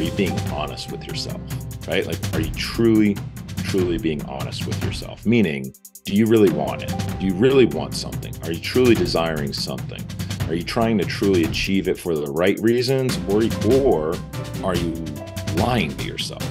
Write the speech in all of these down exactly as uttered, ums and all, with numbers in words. are you being honest with yourself, right? Like, are you truly, truly being honest with yourself? Meaning, do you really want it? Do you really want something? Are you truly desiring something? Are you trying to truly achieve it for the right reasons, or, or are you lying to yourself?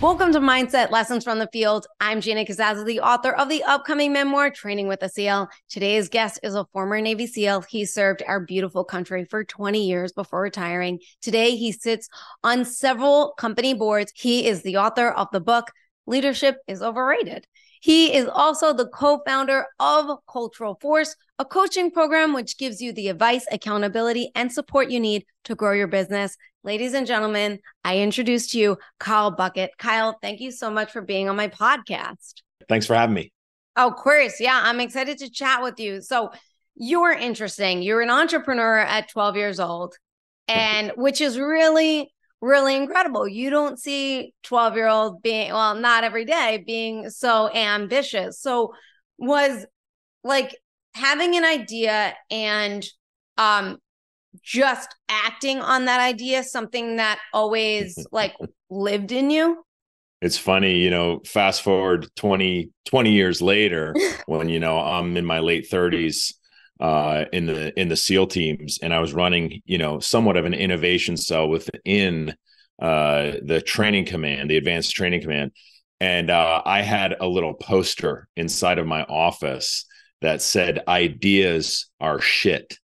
Welcome to Mindset Lessons from the Field. I'm Gina Casazza, the author of the upcoming memoir, Training with a SEAL. Today's guest is a former Navy SEAL. He served our beautiful country for twenty years before retiring. Today, he sits on several company boards. He is the author of the book, Leadership is Overrated. He is also the co-founder of Culture Force, a coaching program which gives you the advice, accountability, and support you need to grow your business. Ladies and gentlemen, I introduce to you Kyle Buckett. Kyle, thank you so much for being on my podcast. Thanks for having me. Of course. Yeah, I'm excited to chat with you. So you're interesting. You're an entrepreneur at twelve years old, and which is really, really incredible. You don't see twelve-year-old being, well, not every day, being so ambitious. So was like having an idea and um. just acting on that idea something that always like lived in you? It's funny, you know, fast forward twenty, twenty years later, when, you know, I'm in my late thirties, uh, in the, in the SEAL teams. And I was running, you know, somewhat of an innovation cell within, uh, the training command, the advanced training command. And, uh, I had a little poster inside of my office that said, ideas are shit.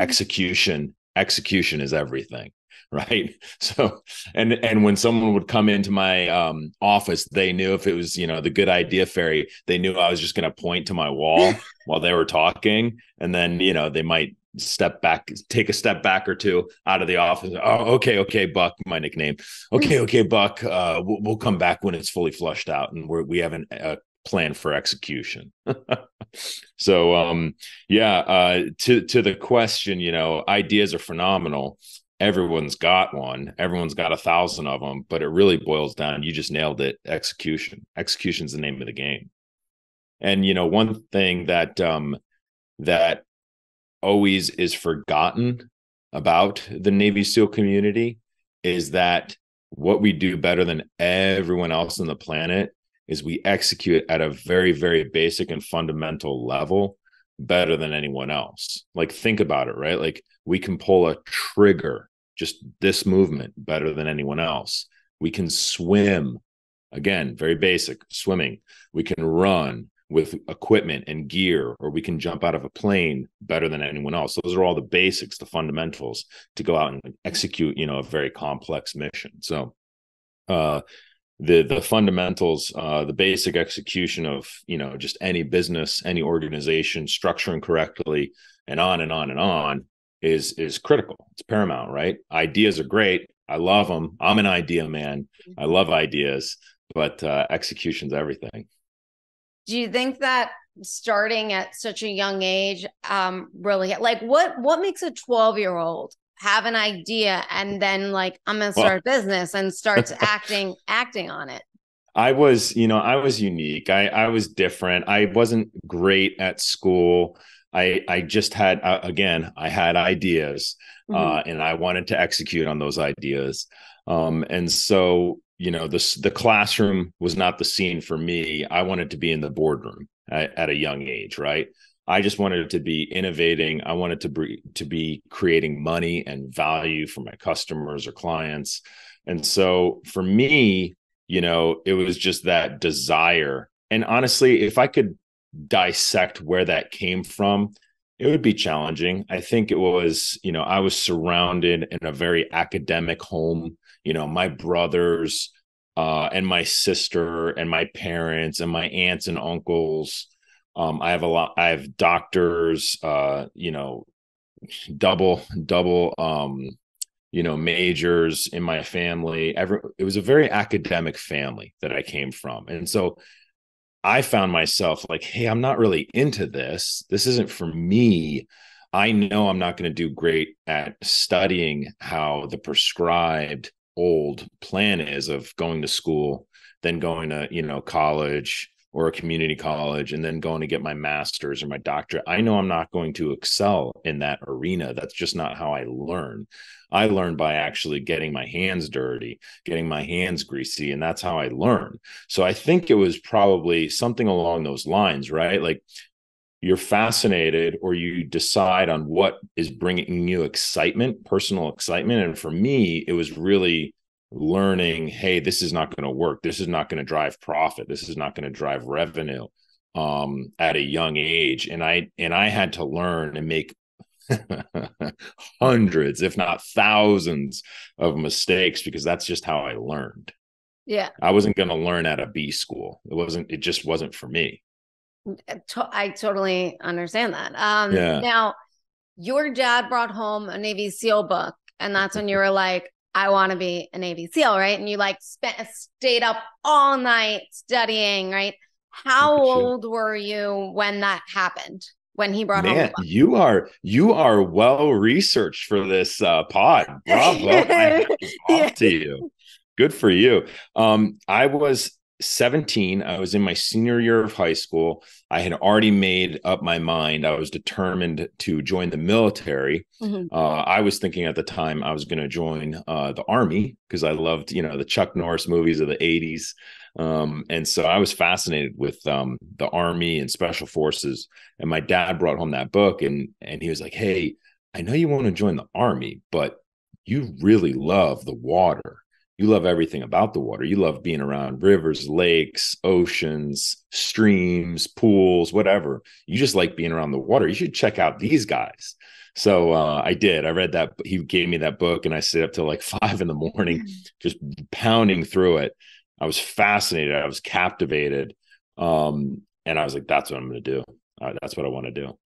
Execution, execution is everything, right? So, and and when someone would come into my um, office, they knew if it was, you know, the good idea fairy, they knew I was just going to point to my wall while they were talking. And then, you know, they might step back, take a step back or two out of the office. Oh, okay, okay, Buck, my nickname. Okay, okay, Buck, uh, we'll, we'll come back when it's fully flushed out and we're, we haven't uh, plan for execution. So, um, yeah, uh, to, to the question, you know, ideas are phenomenal. Everyone's got one, everyone's got a thousand of them, but it really boils down. You just nailed it. Execution, execution's the name of the game. And, you know, one thing that, um, that always is forgotten about the Navy SEAL community is that what we do better than everyone else on the planet is we execute at a very, very basic and fundamental level better than anyone else. Like, think about it, right? Like, we can pull a trigger, just this movement, better than anyone else. We can swim, again, very basic, swimming. We can run with equipment and gear, or we can jump out of a plane better than anyone else. Those are all the basics, the fundamentals to go out and execute, you know, a very complex mission. So, uh, the the fundamentals, uh, the basic execution of, you know, just any business, any organization, structuring correctly, and on and on and on is is critical. It's paramount, right? Ideas are great. I love them. I'm an idea man. I love ideas, but uh, execution's everything. Do you think that starting at such a young age, um, really, like what what makes a twelve-year-old have an idea and then like, I'm going to start well, a business, and starts acting, acting on it? I was, you know, I was unique. I, I was different. I wasn't great at school. I, I just had, uh, again, I had ideas, mm-hmm. uh, and I wanted to execute on those ideas. Um, and so, you know, this, the classroom was not the scene for me. I wanted to be in the boardroom at, at a young age. Right. I just wanted to be innovating. I wanted to be, to be creating money and value for my customers or clients. And so for me, you know, it was just that desire. And honestly, if I could dissect where that came from, it would be challenging. I think it was, you know, I was surrounded in a very academic home. You know, my brothers uh, and my sister and my parents and my aunts and uncles. Um, I have a lot, I have doctors, uh, you know, double, double, um, you know, majors in my family. Every, it was a very academic family that I came from. And so I found myself like, hey, I'm not really into this. This isn't for me. I know I'm not going to do great at studying how the prescribed old plan is of going to school, then going to, you know, college, or a community college and then going to get my master's or my doctorate, I know I'm not going to excel in that arena. That's just not how I learn. I learn by actually getting my hands dirty, getting my hands greasy, and that's how I learn. So I think it was probably something along those lines, right? Like you're fascinated or you decide on what is bringing you excitement, personal excitement. And for me, it was really learning, hey, this is not going to work. This is not going to drive profit. This is not going to drive revenue um, at a young age. And I, and I had to learn and make hundreds, if not thousands of mistakes, because that's just how I learned. Yeah. I wasn't going to learn at a B school. It wasn't, it just wasn't for me. I totally understand that. Um, yeah. Now your dad brought home a Navy SEAL book, and that's when you were like, I want to be a Navy SEAL, right? And you like spent, stayed up all night studying, right? How old were you when that happened? When he brought Man, home the book? you are you are well researched for this uh, pod. Bravo! I have to you. Good for you. Um, I was seventeen. I was in my senior year of high school. I had already made up my mind. I was determined to join the military. Mm-hmm. Uh, I was thinking at the time I was going to join uh, the Army because I loved, you know, the Chuck Norris movies of the eighties. Um, and so I was fascinated with um, the Army and Special Forces. And my dad brought home that book, and and he was like, hey, I know you want to join the Army, but you really love the water. You love everything about the water. You love being around rivers, lakes, oceans, streams, pools, whatever. You just like being around the water. You should check out these guys. So uh, I did. I read that. He gave me that book, and I stayed up till like five in the morning, just pounding through it. I was fascinated. I was captivated. Um, and I was like, that's what I'm going to do. Uh, that's what I want to do.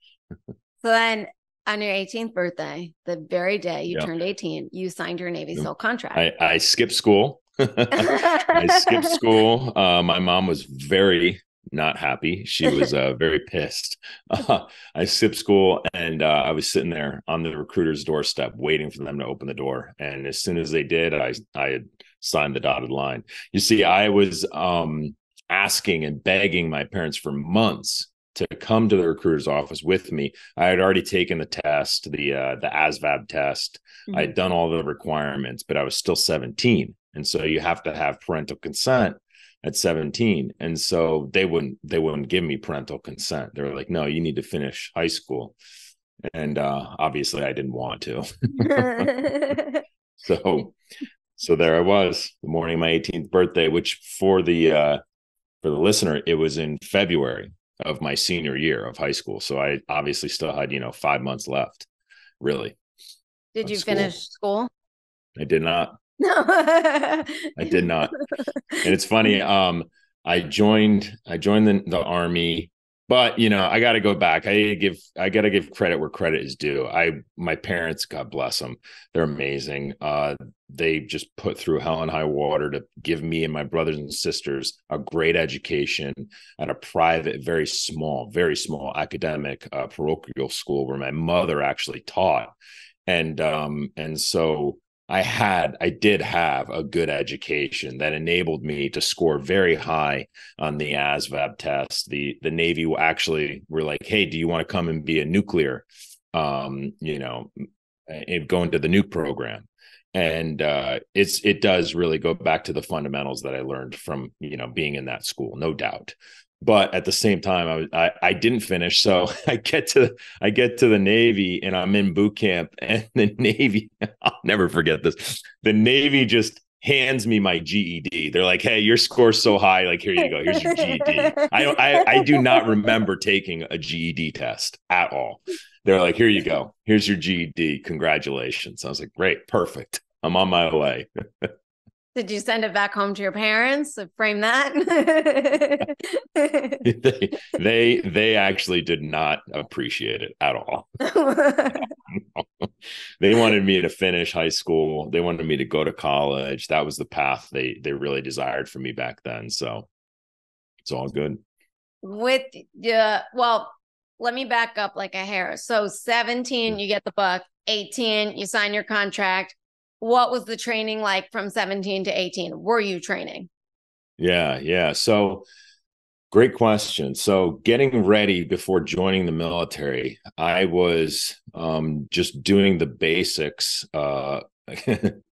So then on your eighteenth birthday, the very day you yep. turned eighteen, you signed your Navy SEAL contract. I, I skipped school. I skipped school. Uh, my mom was very not happy. She was uh, very pissed. Uh, I skipped school, and uh, I was sitting there on the recruiter's doorstep waiting for them to open the door. And as soon as they did, I, I had signed the dotted line. You see, I was um, asking and begging my parents for months to come to the recruiter's office with me. I had already taken the test, the uh, the A S V A B test. Mm-hmm. I had done all the requirements, but I was still seventeen. And so you have to have parental consent at seventeen. And so they wouldn't, they wouldn't give me parental consent. They were like, no, you need to finish high school. And uh, obviously I didn't want to. so, so there I was, the morning of my eighteenth birthday, which for the, uh, for the listener, it was in February of my senior year of high school. So I obviously still had, you know, five months left, really. Did you school. finish school? I did not. No, I did not. And it's funny. Um, I joined, I joined the, the Army, but you know, I got to go back. I give, I got to give credit where credit is due. I, my parents, God bless them. They're amazing. Uh, they just put through hell and high water to give me and my brothers and sisters a great education at a private, very small, very small academic uh, parochial school where my mother actually taught. And, um, and so I had, I did have a good education that enabled me to score very high on the A S V A B test. The, the Navy actually were like, hey, do you want to come and be a nuclear, um, you know, and go into the nuke program? And uh, it's, it does really go back to the fundamentals that I learned from, you know, being in that school, no doubt. But at the same time, I was, I, I didn't finish. So I get to, I get to the Navy, and I'm in boot camp, and the Navy, I'll never forget this. The Navy just hands me my G E D. They're like, hey, your score's so high. Like, here you go. Here's your G E D. I don't, I, I do not remember taking a G E D test at all. They're like, here you go. Here's your G E D. Congratulations. I was like, great. Perfect. I'm on my way. Did you send it back home to your parents? Frame that. they, they they actually did not appreciate it at all. They wanted me to finish high school. They wanted me to go to college. That was the path they they really desired for me back then. So it's all good. With yeah, well, let me back up like a hair. So seventeen, you get the book. eighteen, you sign your contract. What was the training like from seventeen to eighteen? Were you training? Yeah. Yeah. So Great question. So getting ready before joining the military, I was um, just doing the basics. Uh,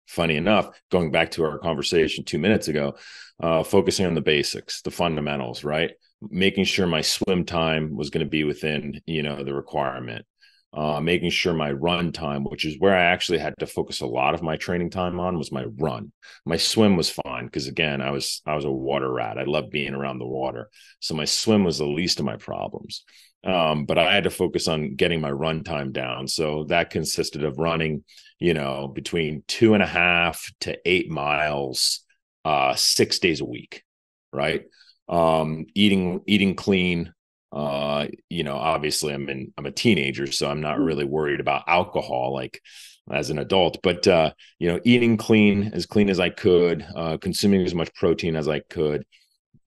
funny enough, going back to our conversation two minutes ago, uh, focusing on the basics, the fundamentals, right? Making sure my swim time was going to be within, you know, the requirement, uh, making sure my run time, which is where I actually had to focus a lot of my training time on, was my run. My swim was fine, because again, I was, I was a water rat. I loved being around the water. So my swim was the least of my problems. Um, but I had to focus on getting my run time down. So that consisted of running, you know, between two and a half to eight miles, uh, six days a week. Right. Um, eating, eating clean. Uh, you know, obviously I'm in, I'm a teenager, so I'm not really worried about alcohol, like as an adult, but, uh, you know, eating clean, as clean as I could, uh, consuming as much protein as I could,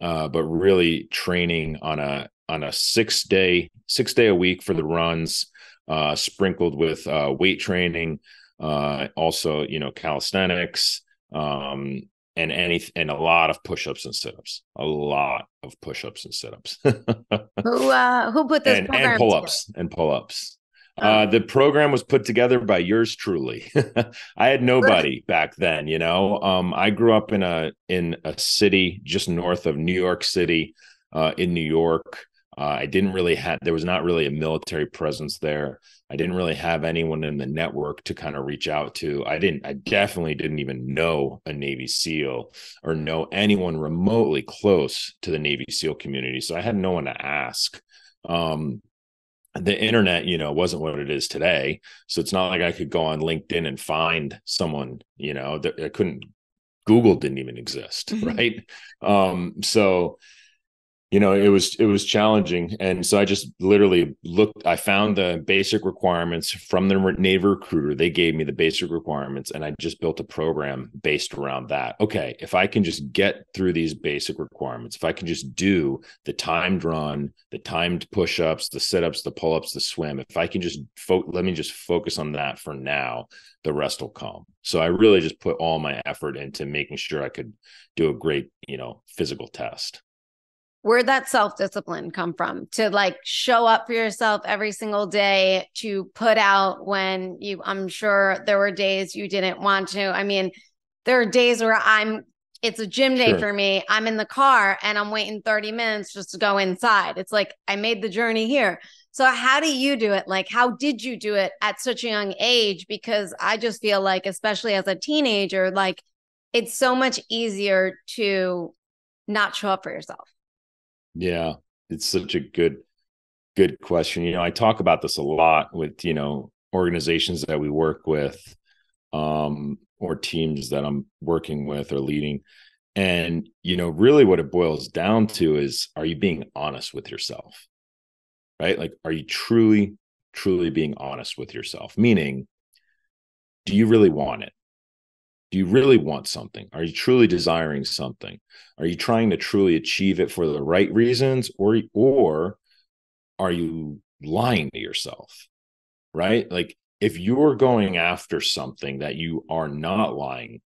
uh, but really training on a, on a six day, six day a week for the runs, uh, sprinkled with, uh, weight training, uh, also, you know, calisthenics, um, and any, and a lot of push-ups and sit-ups, a lot of push-ups and sit-ups. who, uh, who put this and, program and pull-ups together? and pull-ups. Oh. Uh, the program was put together by yours truly. I had nobody back then, you know, um, I grew up in a, in a city just north of New York City, uh, in New York. Uh, I didn't really have, there was not really a military presence there. I didn't really have anyone in the network to kind of reach out to. I didn't, I definitely didn't even know a Navy SEAL or know anyone remotely close to the Navy SEAL community. So I had no one to ask. Um, the internet, you know, wasn't what it is today. So it's not like I could go on LinkedIn and find someone, you know, that I couldn't, Google didn't even exist. Mm-hmm. Right. Um, so you know, it was, it was challenging. And so I just literally looked, I found the basic requirements from the Navy recruiter. They gave me the basic requirements and I just built a program based around that. Okay. If I can just get through these basic requirements, if I can just do the timed run, the timed push-ups, the sit-ups, the pull-ups, the swim, if I can just fo- let me just focus on that for now, the rest will come. So I really just put all my effort into making sure I could do a great, you know, physical test. Where'd that self-discipline come from to like show up for yourself every single day, to put out when you, I'm sure there were days you didn't want to. I mean, there are days where I'm, it's a gym day sure. for me. I'm in the car and I'm waiting thirty minutes just to go inside. It's like, I made the journey here. So how do you do it? Like, how did you do it at such a young age? Because I just feel like, especially as a teenager, like it's so much easier to not show up for yourself. Yeah, it's such a good, good question. You know, I talk about this a lot with, you know, organizations that we work with, um, or teams that I'm working with or leading. And, you know, really what it boils down to is, are you being honest with yourself? Right? Like, are you truly, truly being honest with yourself? Meaning, do you really want it? Do you really want something? Are you truly desiring something? Are you trying to truly achieve it for the right reasons? Or, or are you lying to yourself, right? Like if you're going after something that you are not lying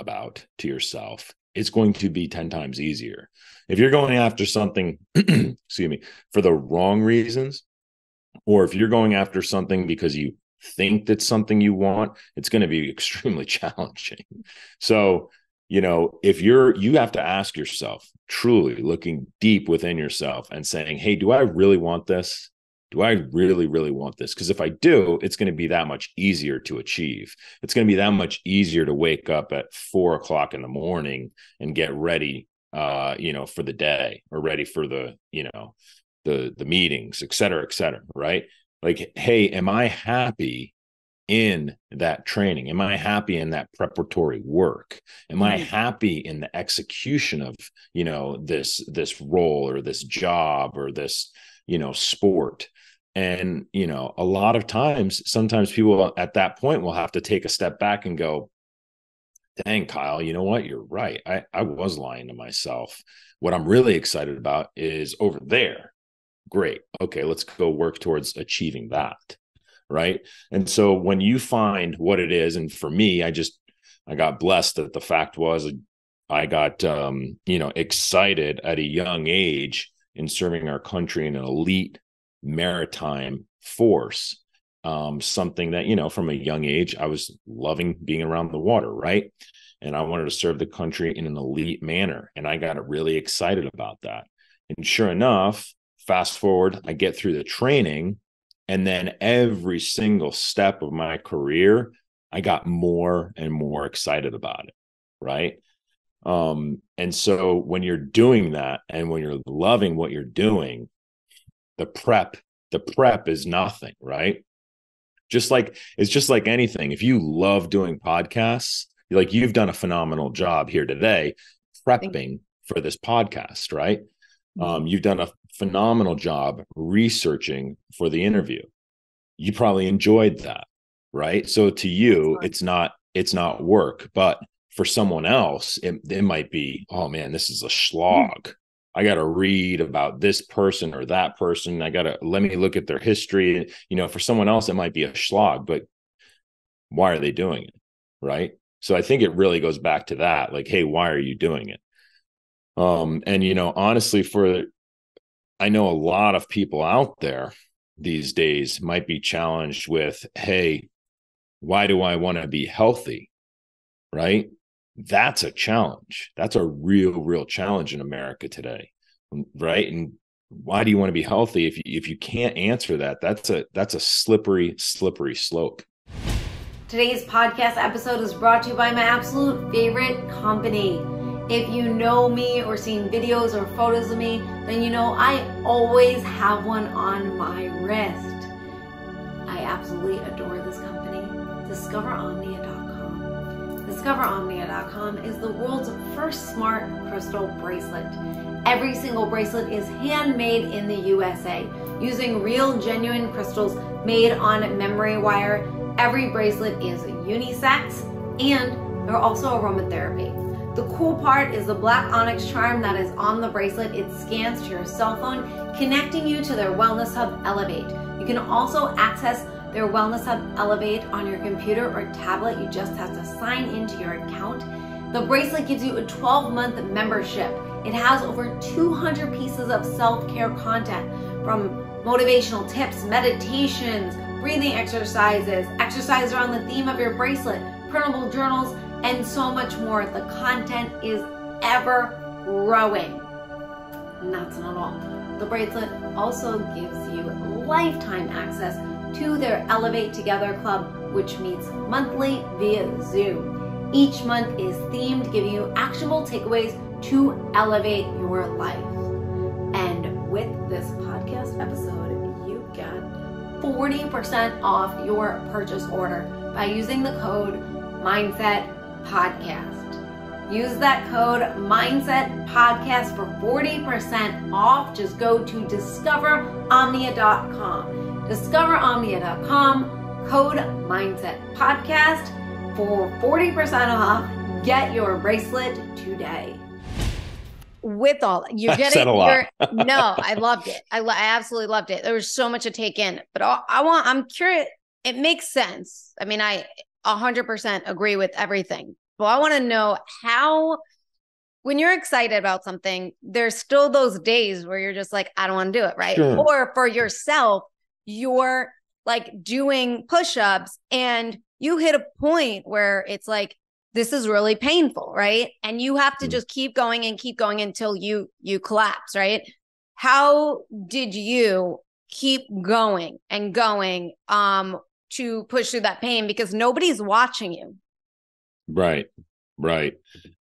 about to yourself, it's going to be ten times easier. If you're going after something, excuse me, for the wrong reasons, or if you're going after something because you think that's something you want, it's going to be extremely challenging. So, you know, if you're, you have to ask yourself, truly looking deep within yourself and saying, hey, do I really want this? Do I really, really want this? Because if I do, it's going to be that much easier to achieve. It's going to be that much easier to wake up at four o'clock in the morning and get ready, uh, you know, for the day, or ready for the, you know, the, the meetings, et cetera, et cetera. Right. Like, hey, am I happy in that training? Am I happy in that preparatory work? Am I happy in the execution of, you know, this, this role or this job or this, you know, sport? And, you know, a lot of times, sometimes people at that point will have to take a step back and go, dang, Kyle, you know what? You're right. I, I was lying to myself. What I'm really excited about is over there. Great. Okay. Let's go work towards achieving that. Right. And so when you find what it is, and for me, I just, I got blessed that the fact was I got, um, you know, excited at a young age in serving our country in an elite maritime force. Um, something that, you know, from a young age, I was loving being around the water, right? And I wanted to serve the country in an elite manner. And I got really excited about that. And sure enough, fast forward, I get through the training, and then every single step of my career, I got more and more excited about it, right? Um, and so when you're doing that, and when you're loving what you're doing, the prep, the prep is nothing, right? Just like, it's just like anything. If you love doing podcasts, like you've done a phenomenal job here today prepping for this podcast, right? Um, you've done a phenomenal job researching for the interview. You probably enjoyed that, right? So to you, it's not, it's not work, but for someone else, it, it might be, oh man, this is a slog. I got to read about this person or that person. I got to, let me look at their history. You know, for someone else, it might be a slog, but why are they doing it? Right. So I think it really goes back to that. Like, hey, why are you doing it? Um, and, you know, honestly, for, I know a lot of people out there these days might be challenged with, hey, why do I want to be healthy? Right. That's a challenge. That's a real, real challenge in America today. Right. And why do you want to be healthy? If you, if you can't answer that, that's a, that's a slippery, slippery slope. Today's podcast episode is brought to you by my absolute favorite company. If you know me or seen videos or photos of me, then you know I always have one on my wrist. I absolutely adore this company, Discover Omnia dot com. Discover Omnia dot com is the world's first smart crystal bracelet. Every single bracelet is handmade in the U S A using real, genuine crystals made on memory wire. Every bracelet is unisex, and they're also aromatherapy. The cool part is the black onyx charm that is on the bracelet. It scans to your cell phone, connecting you to their Wellness Hub Elevate. You can also access their Wellness Hub Elevate on your computer or tablet. You just have to sign into your account. The bracelet gives you a twelve month membership. It has over two hundred pieces of self-care content, from motivational tips, meditations, breathing exercises, exercises around the theme of your bracelet, printable journals, and so much more. The content is ever growing. And that's not all. The bracelet also gives you lifetime access to their Elevate Together Club, which meets monthly via Zoom. Each month is themed, giving you actionable takeaways to elevate your life. And with this podcast episode, you get forty percent off your purchase order by using the code Mindset Podcast. Use that code Mindset Podcast for forty percent off. Just go to discover omnia dot com. discover omnia dot com, code Mindset Podcast for forty percent off. Get your bracelet today. With all you're getting, said a lot. Your, no, I loved it. I, lo- I absolutely loved it. There was so much to take in, but all, I want, I'm curious. It makes sense. I mean, I one hundred percent agree with everything. Well, I want to know how, when you're excited about something, there's still those days where you're just like, I don't want to do it, right? Sure. Or for yourself, you're like doing push-ups and you hit a point where it's like, this is really painful, right? And you have to mm-hmm. just keep going and keep going until you you collapse, right? How did you keep going and going um, to push through that pain? Because nobody's watching you. Right, right.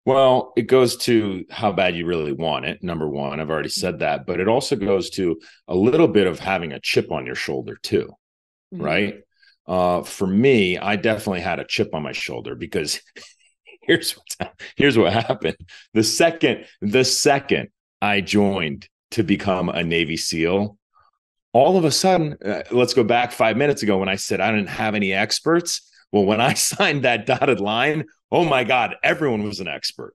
Well, it goes to how bad you really want it, number one. I've already said that. But it also goes to a little bit of having a chip on your shoulder too, mm-hmm. right? Uh, for me, I definitely had a chip on my shoulder because here's what, here's what happened. The second, the second I joined to become a Navy SEAL, all of a sudden, uh, let's go back five minutes ago when I said I didn't have any experts. Well, when I signed that dotted line, oh my God, everyone was an expert.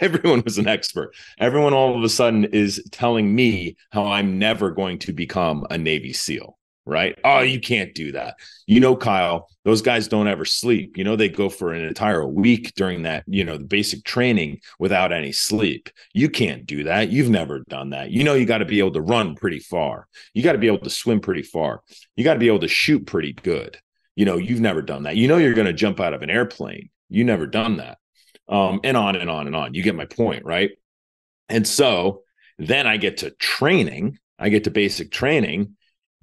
Everyone was an expert. Everyone all of a sudden is telling me how I'm never going to become a Navy SEAL. right? Oh, you can't do that. You know, Kyle, those guys don't ever sleep. You know, they go for an entire week during that, you know, the basic training without any sleep. You can't do that. You've never done that. You know, you got to be able to run pretty far. You got to be able to swim pretty far. You got to be able to shoot pretty good. You know, you've never done that. You know, you're going to jump out of an airplane. You never done that. Um, and on and on and on. You get my point, right? And so then I get to training. I get to basic training.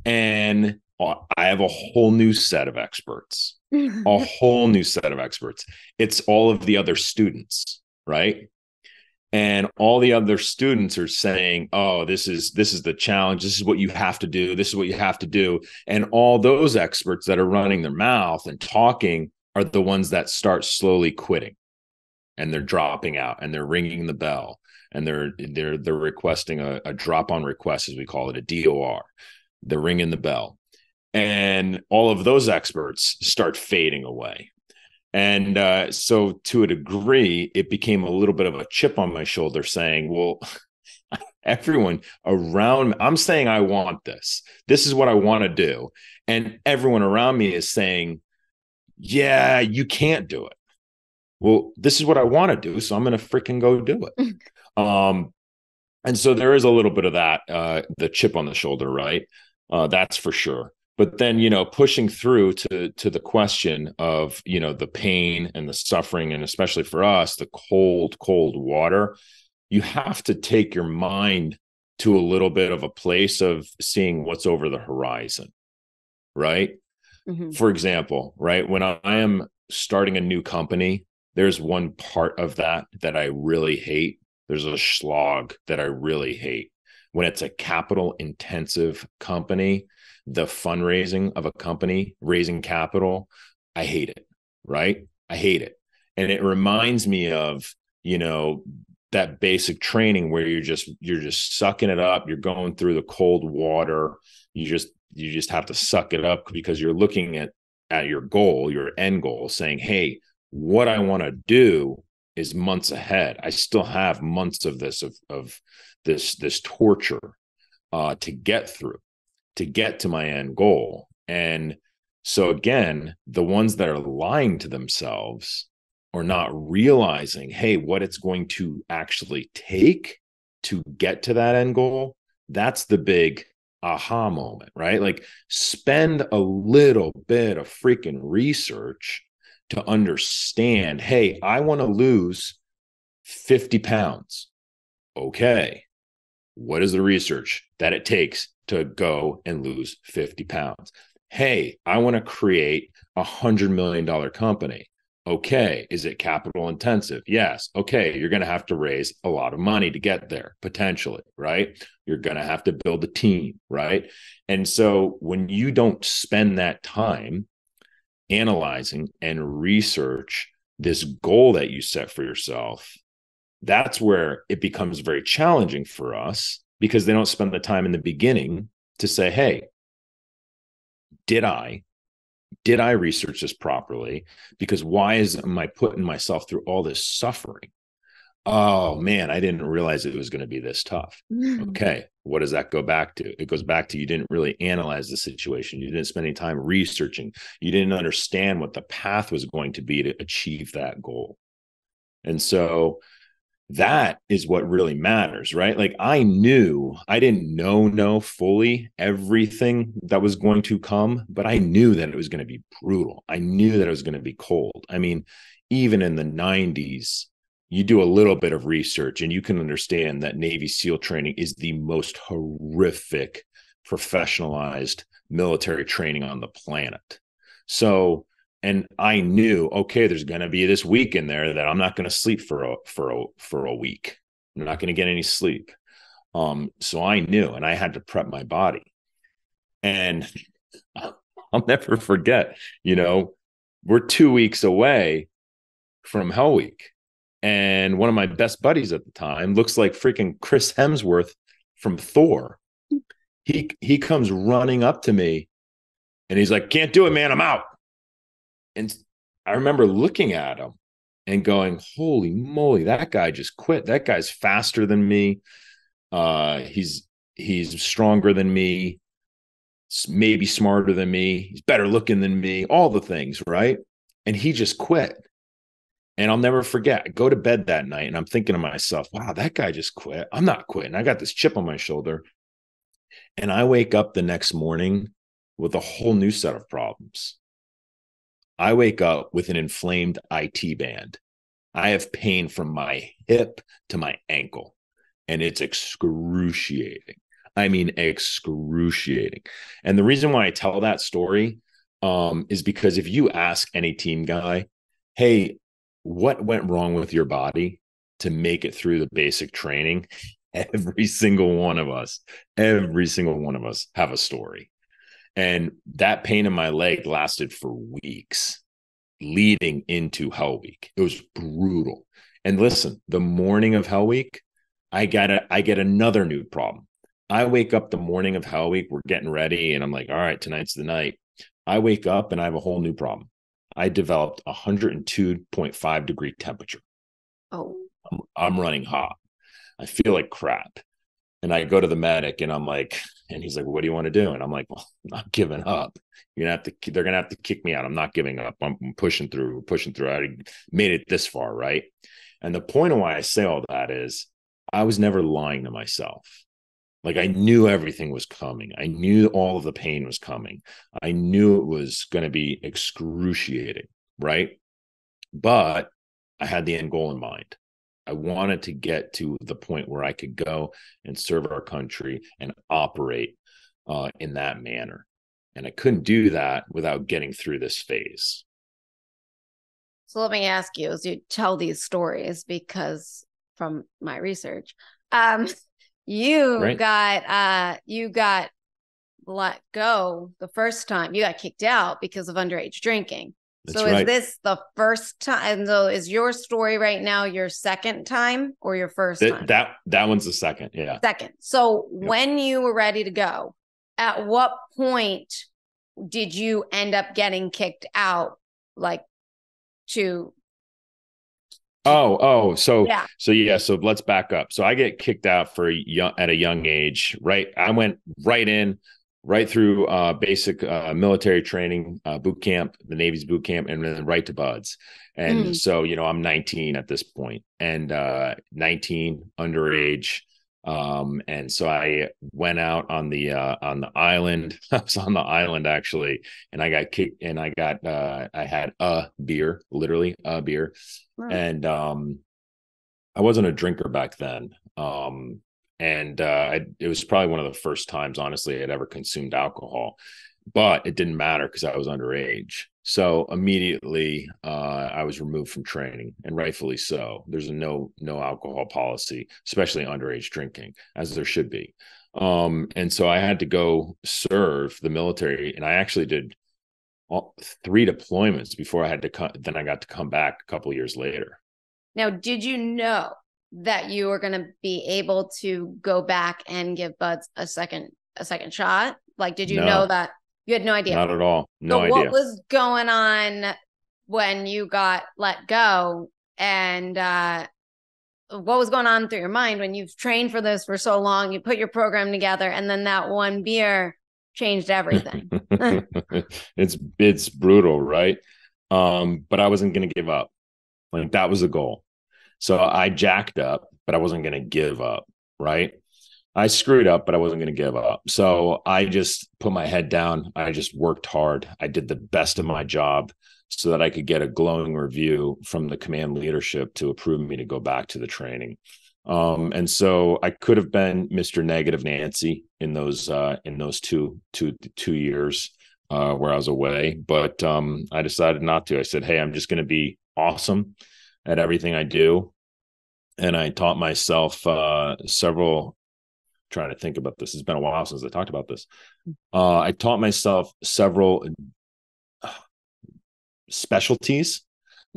And I have a whole new set of experts, a whole new set of experts. It's all of the other students, right? And all the other students are saying, oh, this is, this is the challenge. This is what you have to do. This is what you have to do. And all those experts that are running their mouth and talking are the ones that start slowly quitting, and they're dropping out, and they're ringing the bell, and they're, they're, they're requesting a, a drop on request, as we call it, a D O R. They're ringing the bell, and all of those experts start fading away. And uh, so to a degree, it became a little bit of a chip on my shoulder saying, well, everyone around me, I'm saying, I want this, this is what I want to do. And everyone around me is saying, yeah, you can't do it. Well, this is what I want to do, so I'm going to freaking go do it. Um, and so there is a little bit of that, uh, the chip on the shoulder, right? Uh, that's for sure. But then, you know, pushing through to, to the question of, you know, the pain and the suffering, and especially for us, the cold, cold water, you have to take your mind to a little bit of a place of seeing what's over the horizon, right? Mm-hmm. For example, right, when I am starting a new company, there's one part of that that I really hate. There's a slog that I really hate. When it's a capital intensive company, the fundraising of a company, raising capital, I hate it, right? I hate it. And it reminds me of, you know, that basic training where you're just, you're just sucking it up. You're going through the cold water. You just, you just have to suck it up, because you're looking at, at your goal, your end goal, saying, hey, what I want to do is months ahead. I still have months of this, of, of this, this torture uh, to get through, to get to my end goal. And so again, the ones that are lying to themselves or not realizing, hey, what it's going to actually take to get to that end goal, that's the big aha moment, right? Like, spend a little bit of freaking research to understand, hey, I want to lose fifty pounds. Okay. What is the research that it takes to go and lose fifty pounds? Hey, I want to create a hundred million dollar company. Okay. Is it capital intensive? Yes. Okay. You're going to have to raise a lot of money to get there, potentially, right? You're going to have to build a team, right? And so when you don't spend that time analyzing and research this goal that you set for yourself, that's where it becomes very challenging for us, because they don't spend the time in the beginning to say, hey, did I, did I research this properly? Because why is, am I putting myself through all this suffering? Oh man, I didn't realize it was going to be this tough. Okay. What does that go back to? It goes back to, you didn't really analyze the situation. You didn't spend any time researching. You didn't understand what the path was going to be to achieve that goal. And so that is what really matters, right? Like, I knew, I didn't know, know fully everything that was going to come, but I knew that it was going to be brutal. I knew that it was going to be cold. I mean, even in the nineties, you do a little bit of research and you can understand that Navy SEAL training is the most horrific, professionalized military training on the planet. So, and I knew, okay, there's going to be this week in there that I'm not going to sleep for a, for a, for a week. I'm not going to get any sleep. Um, so I knew, and I had to prep my body. And I'll never forget, you know, we're two weeks away from Hell Week. And one of my best buddies at the time, looks like freaking Chris Hemsworth from Thor. He he comes running up to me and he's like, can't do it, man, I'm out. And I remember looking at him and going, holy moly, that guy just quit. That guy's faster than me. Uh, he's, he's stronger than me. maybe smarter than me. He's better looking than me, all the things, right? And he just quit. And I'll never forget, I go to bed that night and I'm thinking to myself, wow, that guy just quit. I'm not quitting. I got this chip on my shoulder. And I wake up the next morning with a whole new set of problems. I wake up with an inflamed I T band. I have pain from my hip to my ankle, and it's excruciating. I mean, excruciating. And the reason why I tell that story um, is because if you ask any team guy, hey, what went wrong with your body to make it through the basic training? Every single one of us, every single one of us have a story. And that pain in my leg lasted for weeks leading into Hell Week. It was brutal. And listen, the morning of Hell Week, I got a, I get another new problem. I wake up the morning of Hell Week, we're getting ready, and I'm like, all right, tonight's the night. I wake up and I have a whole new problem. I developed a one hundred two point five degree temperature. Oh, I'm, I'm running hot. I feel like crap. And I go to the medic and I'm like, and he's like, what do you want to do? And I'm like, well, I'm not giving up. You're going to have to, they're going to have to kick me out. I'm not giving up. I'm pushing through, pushing through. I made it this far. Right. And the point of why I say all that is I was never lying to myself. Like I knew everything was coming. I knew all of the pain was coming. I knew it was going to be excruciating. Right. But I had the end goal in mind. I wanted to get to the point where I could go and serve our country and operate uh, in that manner. And I couldn't do that without getting through this phase. So let me ask you, as you tell these stories, because from my research, um, you right. got, uh, you got let go the first time. You got kicked out because of underage drinking. That's so is right. This the first time? So is your story right now your second time or your first Th- time? That that one's the second, yeah. Second. So yep. When you were ready to go, at what point did you end up getting kicked out? Like to? Oh, oh, so yeah, so yeah, so let's back up. So I get kicked out for young at a young age, right? I went right in. Right through uh, basic uh, military training, uh, boot camp, the Navy's boot camp, and then right to BUDS. And mm. so, you know, I'm nineteen at this point, and uh, nineteen underage. Um, and so I went out on the uh, on the island. I was on the island actually, and I got kicked. And I got uh, I had a beer, literally a beer, wow. and um, I wasn't a drinker back then. Um, And uh, I, it was probably one of the first times, honestly, I'd ever consumed alcohol, but it didn't matter because I was underage. So immediately uh, I was removed from training, and rightfully so. There's a no, no alcohol policy, especially underage drinking, as there should be. Um, and so I had to go serve the military, and I actually did all, three deployments before I had to come. Then I got to come back a couple of years later. Now, did you know that you were going to be able to go back and give BUDS a second, a second shot? Like, did you no, know that? You had no idea. Not at all. No so idea. What was going on when you got let go, and uh, what was going on through your mind when you've trained for this for so long, you put your program together, and then that one beer changed everything. it's, it's brutal. Right. Um, but I wasn't going to give up. Like that was the goal. So I jacked up, but I wasn't going to give up, right? I screwed up, but I wasn't going to give up. So I just put my head down. I just worked hard. I did the best of my job so that I could get a glowing review from the command leadership to approve me to go back to the training. Um, and so I could have been Mister Negative Nancy in those uh, in those two, two, two years uh, where I was away. But um, I decided not to. I said, hey, I'm just going to be awesome at everything I do. And I taught myself uh, several, trying to think about this. It's been a while since I talked about this. Uh, I taught myself several specialties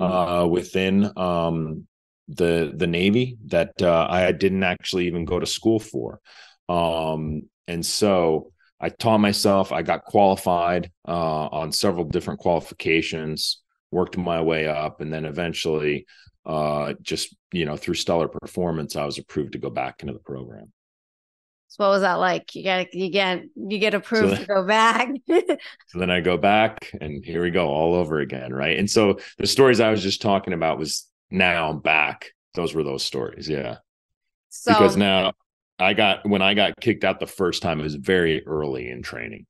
uh, within um, the, the Navy that uh, I didn't actually even go to school for. Um, and so I taught myself, I got qualified uh, on several different qualifications, worked my way up, and then eventually uh, just, you know, through stellar performance, I was approved to go back into the program. So what was that like? You get, you get, you get approved so, to go back. So then I go back and here we go all over again. Right. And so the stories I was just talking about was now I'm back. Those were those stories. Yeah. So because now I got, when I got kicked out the first time, it was very early in training.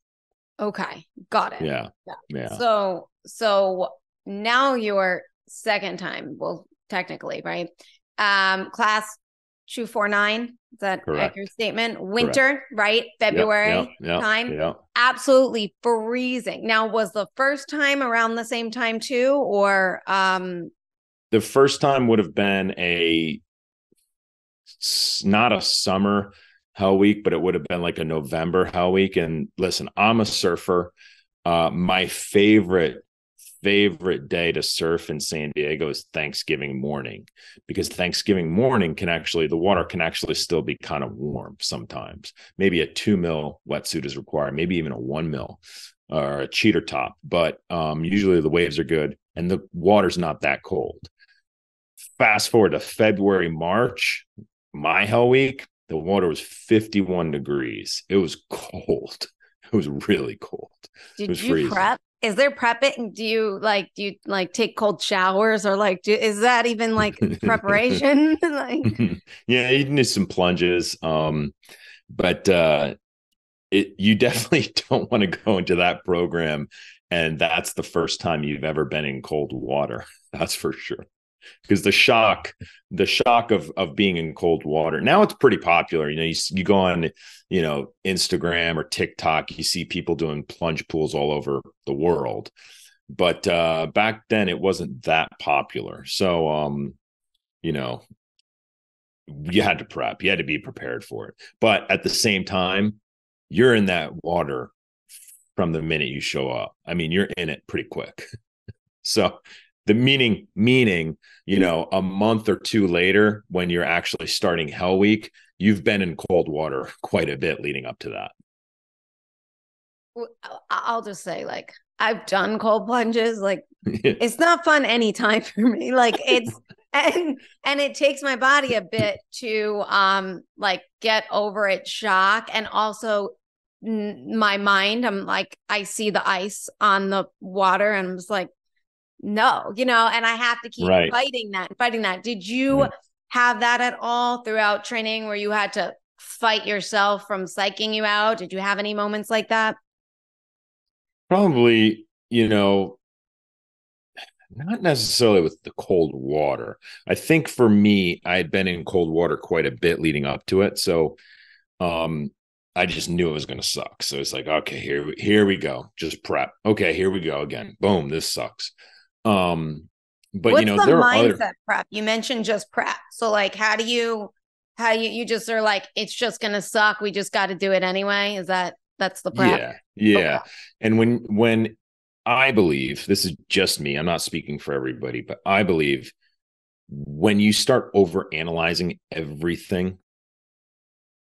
Okay. Got it. Yeah. Yeah. yeah. So, so now your second time, well, technically, right. Um, class two forty-nine. Is that correct? Accurate statement? Winter, correct. Right? February yep, yep, yep, time. Yep. Absolutely freezing. Now, was the first time around the same time too, or? Um... The first time would have been a, not a summer Hell Week, but it would have been like a November Hell Week. And listen, I'm a surfer. Uh, my favorite favorite day to surf in San Diego is Thanksgiving morning, because Thanksgiving morning can actually, the water can actually still be kind of warm sometimes. Maybe a two mil wetsuit is required, maybe even a one mil or a cheater top, but um, usually the waves are good and the water's not that cold. Fast forward to February, March, my Hell Week, the water was fifty-one degrees. It was cold. It was really cold. Did it was you freezing. Prep? Is there prepping? Do you like, do you like take cold showers or like, do, is that even like preparation? Like, yeah, you can do some plunges. Um, but uh, it, you definitely don't want to go into that program. And that's the first time you've ever been in cold water. That's for sure. Because the shock, the shock of, of being in cold water. Now it's pretty popular. You know, you, you go on, you know, Instagram or TikTok, you see people doing plunge pools all over the world. But uh, back then it wasn't that popular. So, um, you know, you had to prep, you had to be prepared for it. But at the same time, you're in that water from the minute you show up. I mean, you're in it pretty quick. So The meaning, meaning, you know, a month or two later, when you're actually starting Hell Week, you've been in cold water quite a bit leading up to that. Well, I'll just say, like, I've done cold plunges. Like, it's not fun anytime for me. Like, it's and and it takes my body a bit to um like get over its shock, and also n- my mind. I'm like, I see the ice on the water, and I'm just like. No, you know, and I have to keep right. fighting that, fighting that. Did you right. have that at all throughout training where you had to fight yourself from psyching you out? Did you have any moments like that? Probably, you know, not necessarily with the cold water. I think for me, I had been in cold water quite a bit leading up to it. So um, I just knew it was going to suck. So it's like, okay, here, here we go. Just prep. Okay, here we go again. Boom, this sucks. Um, but What's you know, the there mindset are other... prep. You mentioned just prep. So like, how do you, how you, you just are like, it's just going to suck. We just got to do it anyway. Is that, that's the prep? Yeah. Yeah. Okay. And when, when I believe this is just me, I'm not speaking for everybody, but I believe when you start over analyzing everything,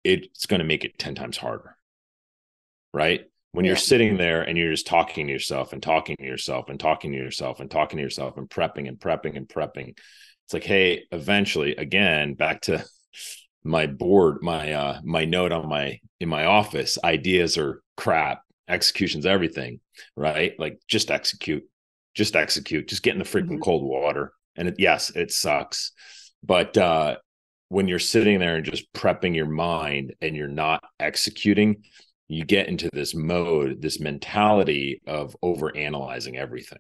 it's going to make it ten times harder. Right. When you're yeah. sitting there and you're just talking to yourself and talking to yourself and talking to yourself and talking to yourself and prepping and prepping and prepping, it's like, hey, eventually, again, back to my board, my uh, my note on my in my office, ideas are crap, execution's everything, right? Like just execute, just execute, just get in the freaking mm-hmm. cold water. And it, yes, it sucks, but uh, when you're sitting there and just prepping your mind and you're not executing. You get into this mode, this mentality of overanalyzing everything,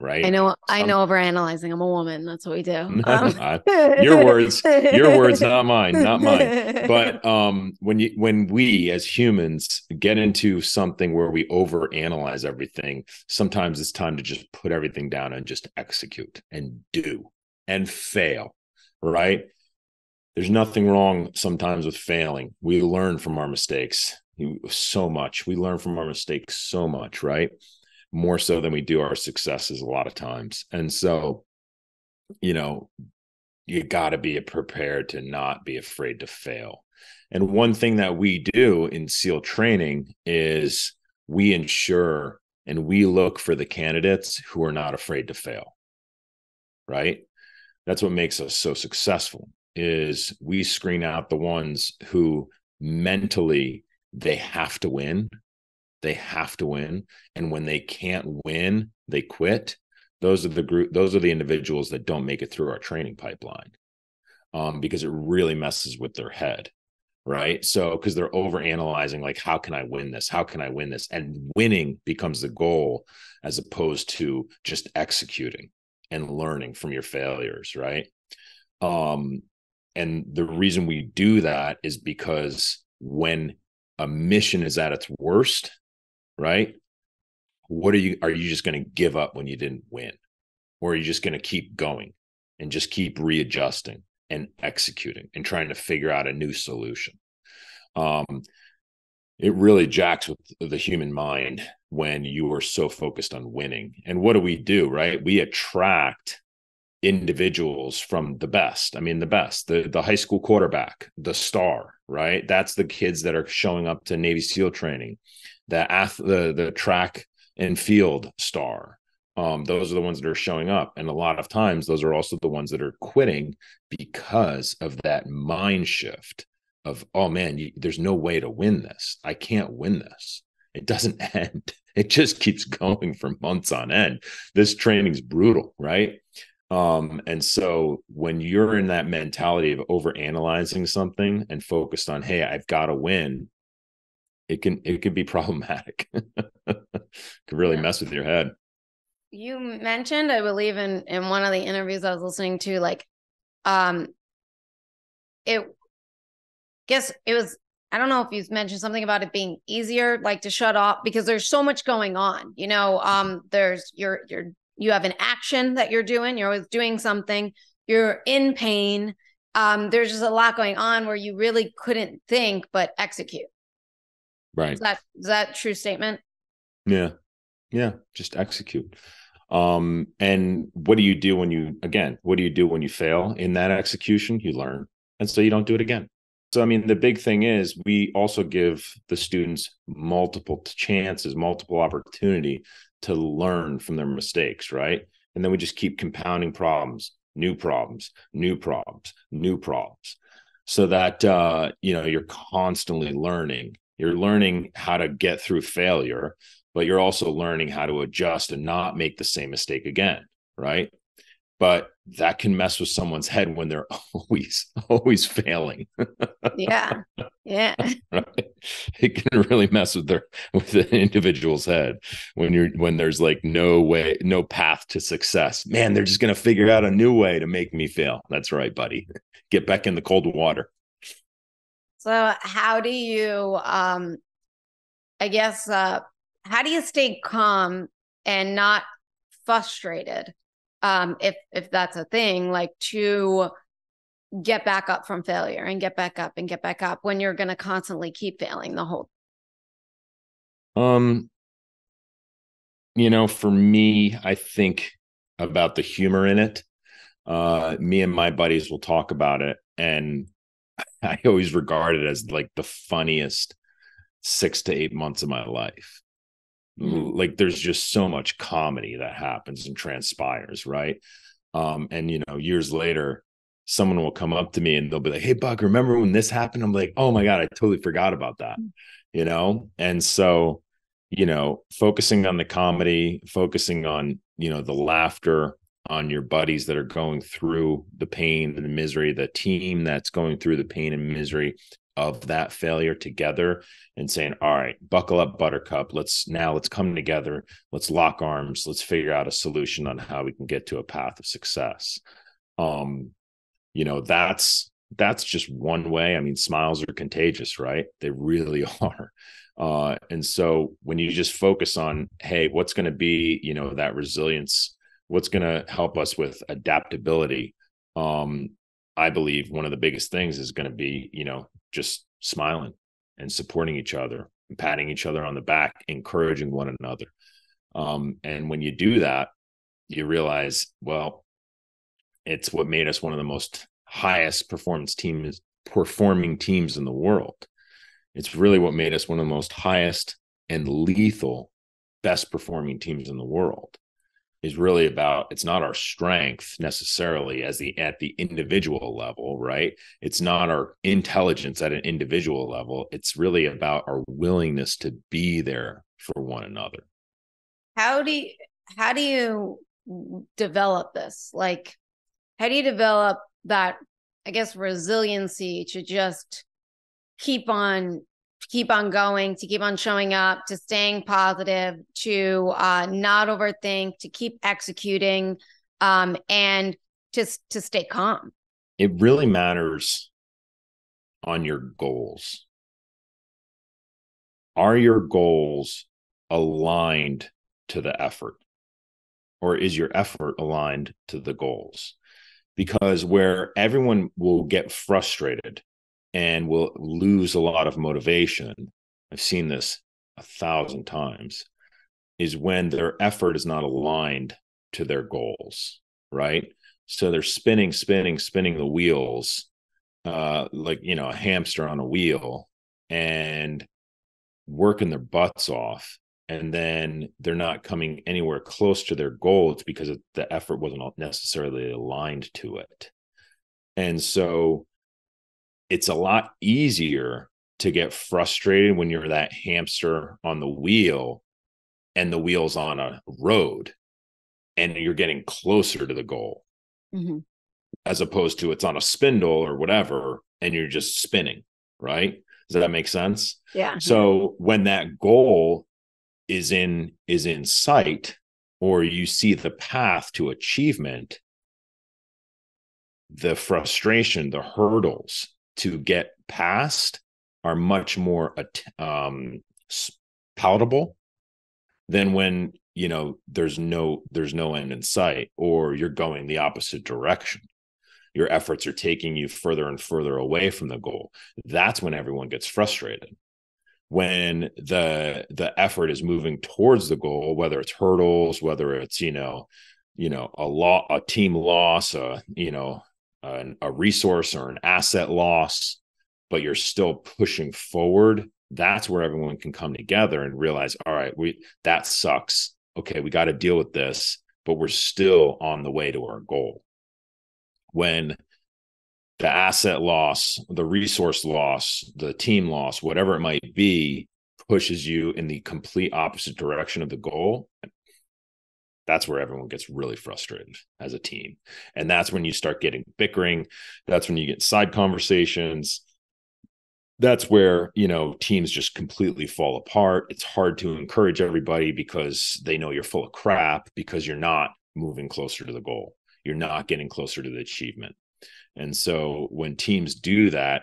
right? I know, Some, I know, overanalyzing. I'm a woman. That's what we do. Um. I, your words, your words, not mine, not mine. But um, when you, when we as humans get into something where we overanalyze everything, sometimes it's time to just put everything down and just execute and do and fail, right? There's nothing wrong sometimes with failing. We learn from our mistakes. So much. We learn from our mistakes so much, right? More so than we do our successes a lot of times. And so, you know, you got to be prepared to not be afraid to fail. And one thing that we do in SEAL training is we ensure and we look for the candidates who are not afraid to fail, right? That's what makes us so successful is we screen out the ones who mentally they have to win. They have to win. And when they can't win, they quit. Those are the group, those are the individuals that don't make it through our training pipeline, um, because it really messes with their head. Right. So, because they're overanalyzing, like, how can I win this? How can I win this? And winning becomes the goal as opposed to just executing and learning from your failures. Right. Um, and the reason we do that is because when a mission is at its worst, right? What are you, are you just going to give up when you didn't win? Or are you just going to keep going and just keep readjusting and executing and trying to figure out a new solution? Um, it really jacks with the human mind when you are so focused on winning. And what do we do, right? We attract individuals from the best. I mean, the best, the, the high school quarterback, the star, right? That's the kids that are showing up to Navy SEAL training, the ath- the, the track and field star. Um, those are the ones that are showing up. And a lot of times, those are also the ones that are quitting because of that mind shift of, oh man, you, there's no way to win this. I can't win this. It doesn't end. It just keeps going for months on end. This training's brutal, right? Um, and so when you're in that mentality of overanalyzing something and focused on, hey, I've got to win, it can, it could be problematic. It could really yeah. mess with your head. You mentioned, I believe in, in one of the interviews I was listening to, like, um, it, guess it was, I don't know if you mentioned something about it being easier, like to shut off because there's so much going on, you know, um, there's your, your, you have an action that you're doing, you're always doing something, you're in pain. Um, there's just a lot going on where you really couldn't think, but execute. Right. Is that, is that a true statement? Yeah. Yeah. Just execute. Um, and what do you do when you, again, what do you do when you fail in that execution? You learn. And so you don't do it again. So, I mean, the big thing is we also give the students multiple chances, multiple opportunity to learn from their mistakes. Right. And then we just keep compounding problems, new problems, new problems, new problems. So that, uh, you know, you're constantly learning, you're learning how to get through failure, but you're also learning how to adjust and not make the same mistake again, right? But that can mess with someone's head when they're always, always failing. Yeah, yeah. Right? It can really mess with their, with an individual's head when you're, when there's like no way, no path to success. Man, they're just gonna figure out a new way to make me fail. That's right, buddy. Get back in the cold water. So how do you, um, I guess, uh, how do you stay calm and not frustrated? Um, if, if that's a thing, like to get back up from failure and get back up and get back up when you're going to constantly keep failing the whole. Um, you know, for me, I think about the humor in it. Uh, me and my buddies will talk about it. And I always regard it as like the funniest six to eight months of my life. Mm-hmm. Like there's just so much comedy that happens and transpires. Right. Um, and you know, years later, someone will come up to me and they'll be like, hey Buck, remember when this happened? I'm like, oh my God, I totally forgot about that. Mm-hmm. You know? And so, you know, focusing on the comedy, focusing on, you know, the laughter, on your buddies that are going through the pain and the misery, the team that's going through the pain and misery of that failure together and saying, all right, buckle up, buttercup. Let's now let's come together. Let's lock arms. Let's figure out a solution on how we can get to a path of success. Um, you know, that's, that's just one way. I mean, smiles are contagious, right? They really are. Uh, and so when you just focus on, hey, what's going to be, you know, that resilience, what's going to help us with adaptability. Um, I believe one of the biggest things is going to be, you know, just smiling and supporting each other and patting each other on the back, encouraging one another. Um, and when you do that, you realize, well, it's what made us one of the most highest performance teams, performing teams in the world. It's really what made us one of the most highest and lethal, best performing teams in the world. is really about, it's not our strength necessarily as the, at the individual level, right? It's not our intelligence at an individual level. It's really about our willingness to be there for one another. How do you, how do you develop this? Like, how do you develop that, I guess, resiliency to just keep on, keep on going, to keep on showing up, to staying positive, to uh, not overthink, to keep executing, um, and just to stay calm? It really matters on your goals. Are your goals aligned to the effort, or is your effort aligned to the goals? Because where everyone will get frustrated and will lose a lot of motivation, I've seen this a thousand times, is when their effort is not aligned to their goals, right? So they're spinning, spinning, spinning the wheels, uh, like, you know, a hamster on a wheel, and working their butts off. And then they're not coming anywhere close to their goals because the effort wasn't necessarily aligned to it. And so it's a lot easier to get frustrated when you're that hamster on the wheel and the wheel's on a road and you're getting closer to the goal, mm-hmm. as opposed to it's on a spindle or whatever and you're just spinning, right? Does that make sense? Yeah. So when that goal is in, is in sight, or you see the path to achievement, the frustration, the hurdles to get past are much more um, palatable than when, you know, there's no, there's no end in sight, or you're going the opposite direction. Your efforts are taking you further and further away from the goal. That's when everyone gets frustrated. When the the effort is moving towards the goal, whether it's hurdles, whether it's, you know, you know, a law, a team loss, a, you know, a, a resource or an asset loss, but you're still pushing forward. That's where everyone can come together and realize, all right, we, that sucks. Okay, we got to deal with this, but we're still on the way to our goal. When the asset loss, the resource loss, the team loss, whatever it might be, pushes you in the complete opposite direction of the goal, that's where everyone gets really frustrated as a team. And that's when you start getting bickering. That's when you get side conversations. That's where, you know, teams just completely fall apart. It's hard to encourage everybody because they know you're full of crap, because you're not moving closer to the goal. You're not getting closer to the achievement. And so when teams do that,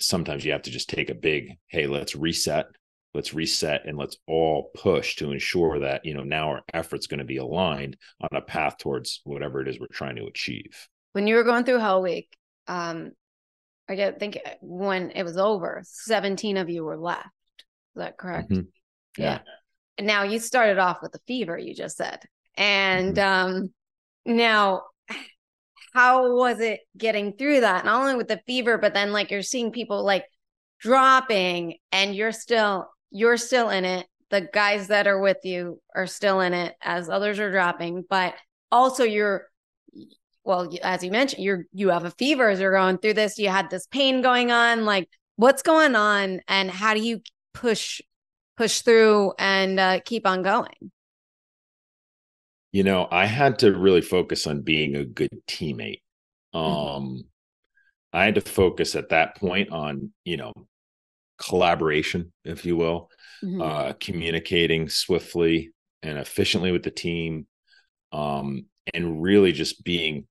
sometimes you have to just take a big, hey, let's reset, let's reset, and let's all push to ensure that, you know, now our effort's going to be aligned on a path towards whatever it is we're trying to achieve. When you were going through Hell Week, um, I don't think when it was over, seventeen of you were left. Is that correct? Mm-hmm. Yeah. Yeah. Now, you started off with the fever, you just said. And mm-hmm. um, now... how was it getting through that? Not only with the fever, but then like you're seeing people like dropping and you're still, you're still in it. The guys that are with you are still in it as others are dropping, but also you're, well, as you mentioned, you're, you have a fever as you're going through this, you had this pain going on, like what's going on and how do you push, push through and uh, keep on going? You know, I had to really focus on being a good teammate. Um, mm-hmm. I had to focus at that point on, you know, collaboration, if you will, mm-hmm. uh, communicating swiftly and efficiently with the team, um, and really just being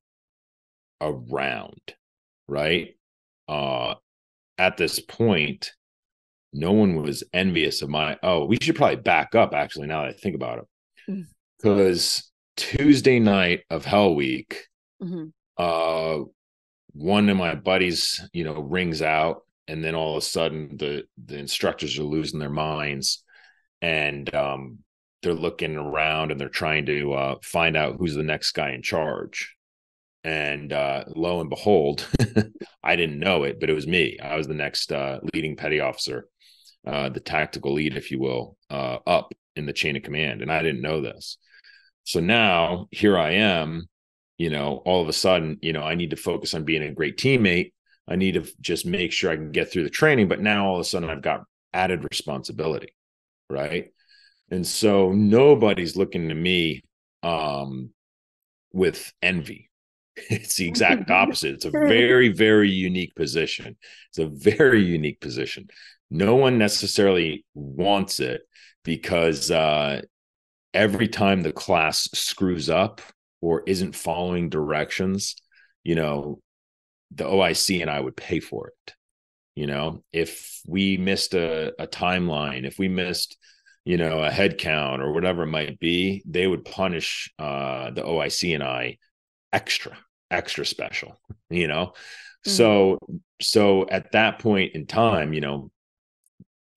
around, right? Uh, at this point, no one was envious of my, oh, we should probably back up, actually, now that I think about it. Mm-hmm. Because Tuesday night of Hell Week, mm-hmm. uh, one of my buddies, you know, rings out, and then all of a sudden the, the instructors are losing their minds, and um, they're looking around and they're trying to uh, find out who's the next guy in charge. And uh, lo and behold, I didn't know it, but it was me. I was the next uh, leading petty officer, uh, the tactical lead, if you will, uh, up in the chain of command, and I didn't know this. So now here I am, you know, all of a sudden, you know, I need to focus on being a great teammate. I need to just make sure I can get through the training. But now all of a sudden I've got added responsibility, right? And so nobody's looking to me um, with envy. It's the exact opposite. It's a very, very unique position. It's a very unique position. No one necessarily wants it because uh, every time the class screws up or isn't following directions, you know, the O I C and I would pay for it. You know, if we missed a, a timeline, if we missed, you know, a head count or whatever it might be, they would punish uh, the O I C and I extra, extra special, you know? Mm-hmm. So, so at that point in time, you know,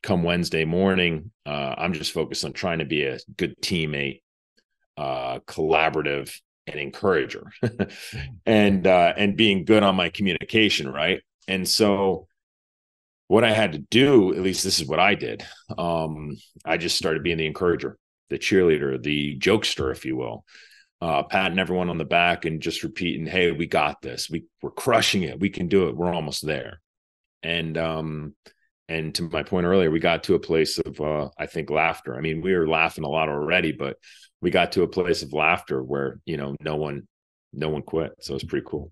come Wednesday morning, uh, I'm just focused on trying to be a good teammate, uh, collaborative and encourager and, uh, and being good on my communication. Right. And so what I had to do, at least this is what I did. Um, I just started being the encourager, the cheerleader, the jokester, if you will, uh, patting everyone on the back and just repeating, hey, we got this. We we're crushing it. We can do it. We're almost there. And, um, and to my point earlier, we got to a place of, uh, I think laughter. I mean, we were laughing a lot already, but we got to a place of laughter where, you know, no one, no one quit. So it's pretty cool.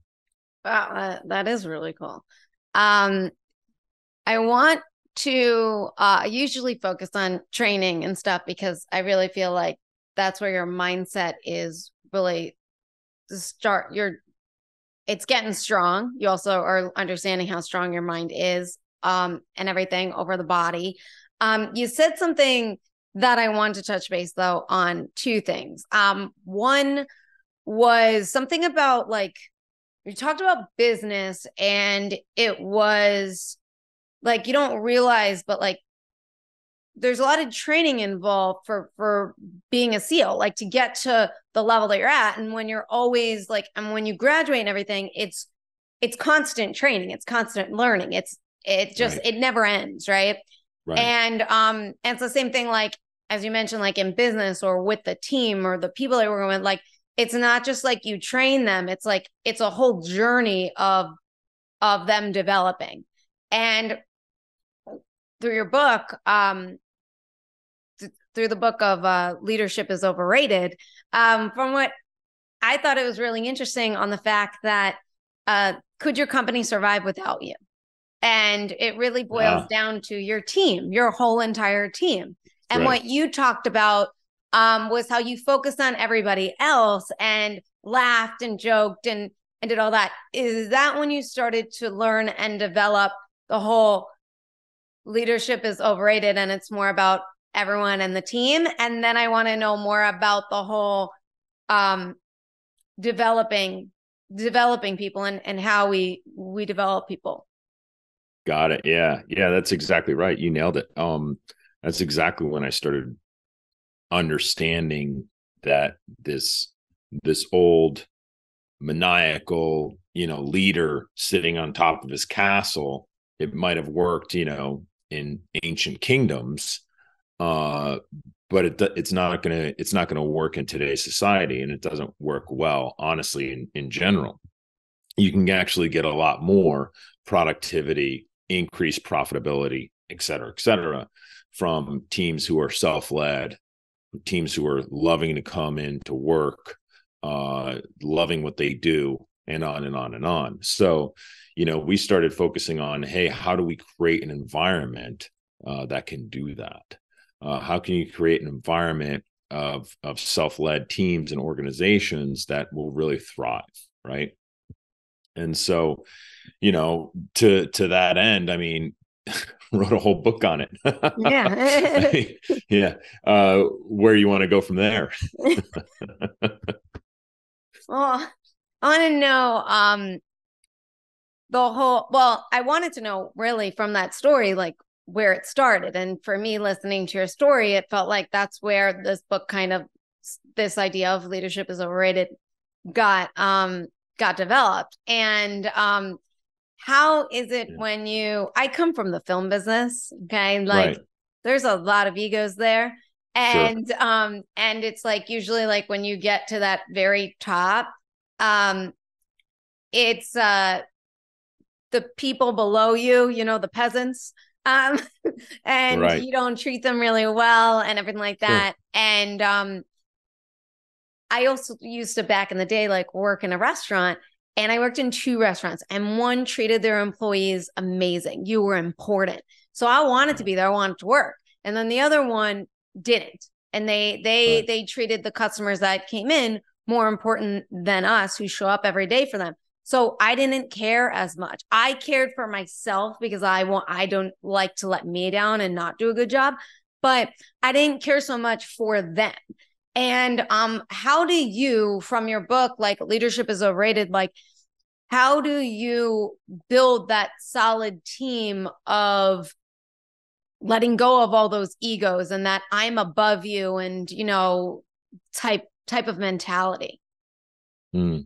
Wow. That, that is really cool. Um, I want to uh, usually focus on training and stuff because I really feel like that's where your mindset is really start your, it's getting strong. You also are understanding how strong your mind is um, and everything over the body. Um, you said something that I want to touch base though on two things. Um, one was something about like, you talked about business and it was like, you don't realize, but like, there's a lot of training involved for, for being a SEAL, like to get to the level that you're at. And when you're always like, and when you graduate and everything, it's, it's constant training. It's constant learning. It's, it just, right. It never ends. Right. Right. And, um, and it's the same thing, like, as you mentioned, like in business or with the team or the people that we're with, like, it's not just like you train them. It's like, it's a whole journey of, of them developing. And through your book, um, through the book of uh, Leadership is Overrated, um, from what I thought it was really interesting on the fact that uh, could your company survive without you? And it really boils wow. down to your team, your whole entire team. And right. what you talked about um, was how you focused on everybody else and laughed and joked and, and did all that. Is that when you started to learn and develop the whole leadership is overrated and it's more about everyone and the team? And then I want to know more about the whole um, developing developing people and, and how we we develop people. Got it. Yeah. Yeah, that's exactly right. You nailed it. Um, that's exactly when I started understanding that this this old maniacal, you know, leader sitting on top of his castle, it might have worked, you know, in ancient kingdoms, uh, but it, it's not going to it's not going to work in today's society, and it doesn't work well, honestly, in, in general. You can actually get a lot more productivity, increased profitability, et cetera, et cetera, from teams who are self-led, teams who are loving to come in to work, uh, loving what they do, and on and on and on. So, you know, we started focusing on, hey, how do we create an environment uh, that can do that? Uh, how can you create an environment of, of self-led teams and organizations that will really thrive, right? And so, you know, to to that end, I mean, wrote a whole book on it. Yeah. I mean, yeah. Uh, where you want to go from there? Oh, I want to know um, the whole, well, I wanted to know really from that story, like where it started. And for me, listening to your story, it felt like that's where this book kind of, this idea of leadership is overrated got, um, got developed. And um, how is it yeah. when you, I come from the film business, okay? Like right. there's a lot of egos there. And, sure. um, and it's like, usually like when you get to that very top, um, it's, uh, the people below you, you know, the peasants, um, and right. you don't treat them really well and everything like that. Sure. And, um, I also used to back in the day, like work in a restaurant, and I worked in two restaurants, and one treated their employees amazing. You were important. So I wanted to be there. I wanted to work. And then the other one didn't. And they, they, right. they treated the customers that came in more important than us who show up every day for them. So I didn't care as much. I cared for myself because I want, I don't like to let me down and not do a good job, but I didn't care so much for them. And, um, how do you, from your book, like Leadership is Overrated, like how do you build that solid team of letting go of all those egos and that I'm above you and, you know, type, type of mentality? Mm.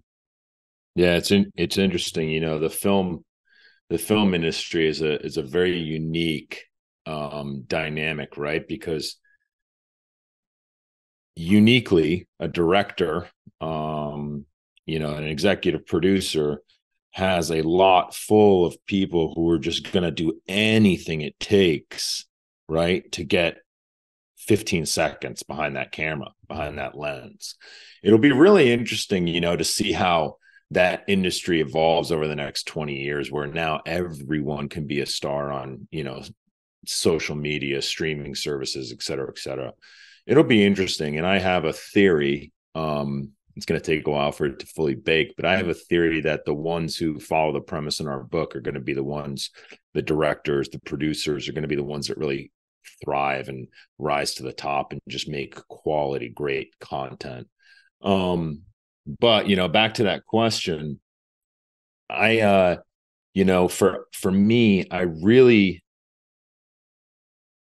Yeah, it's, in, it's interesting. You know, the film, the film industry is a, is a very unique, um, dynamic, right? Because uniquely a director, um, you know, an executive producer has a lot full of people who are just going to do anything it takes, right, to get fifteen seconds behind that camera, behind that lens. It'll be really interesting, you know, to see how that industry evolves over the next twenty years, where now everyone can be a star on, you know, social media, streaming services, et cetera, et cetera. It'll be interesting. And I have a theory. Um, it's going to take a while for it to fully bake, but I have a theory that the ones who follow the premise in our book are going to be the ones, the directors, the producers are going to be the ones that really thrive and rise to the top and just make quality, great content. Um, but, you know, back to that question, I, uh, you know, for, for me, I really,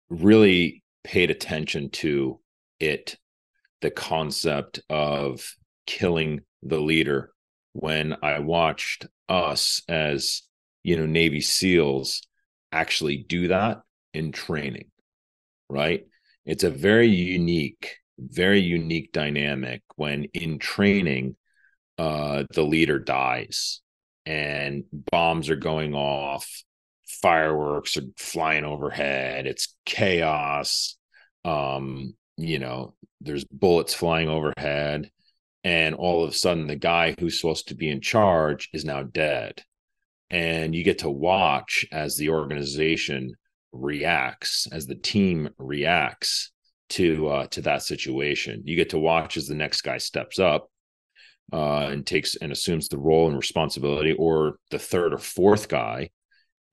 really paid attention to it, the concept of killing the leader, when I watched us as, you know, Navy SEALs actually do that in training, right? It's a very unique, very unique dynamic when in training, uh, the leader dies and bombs are going off, fireworks are flying overhead, it's chaos. Um, you know, there's bullets flying overhead, and all of a sudden the guy who's supposed to be in charge is now dead. And you get to watch as the organization reacts, as the team reacts to, uh, to that situation. You get to watch as the next guy steps up, uh, and takes and assumes the role and responsibility, or the third or fourth guy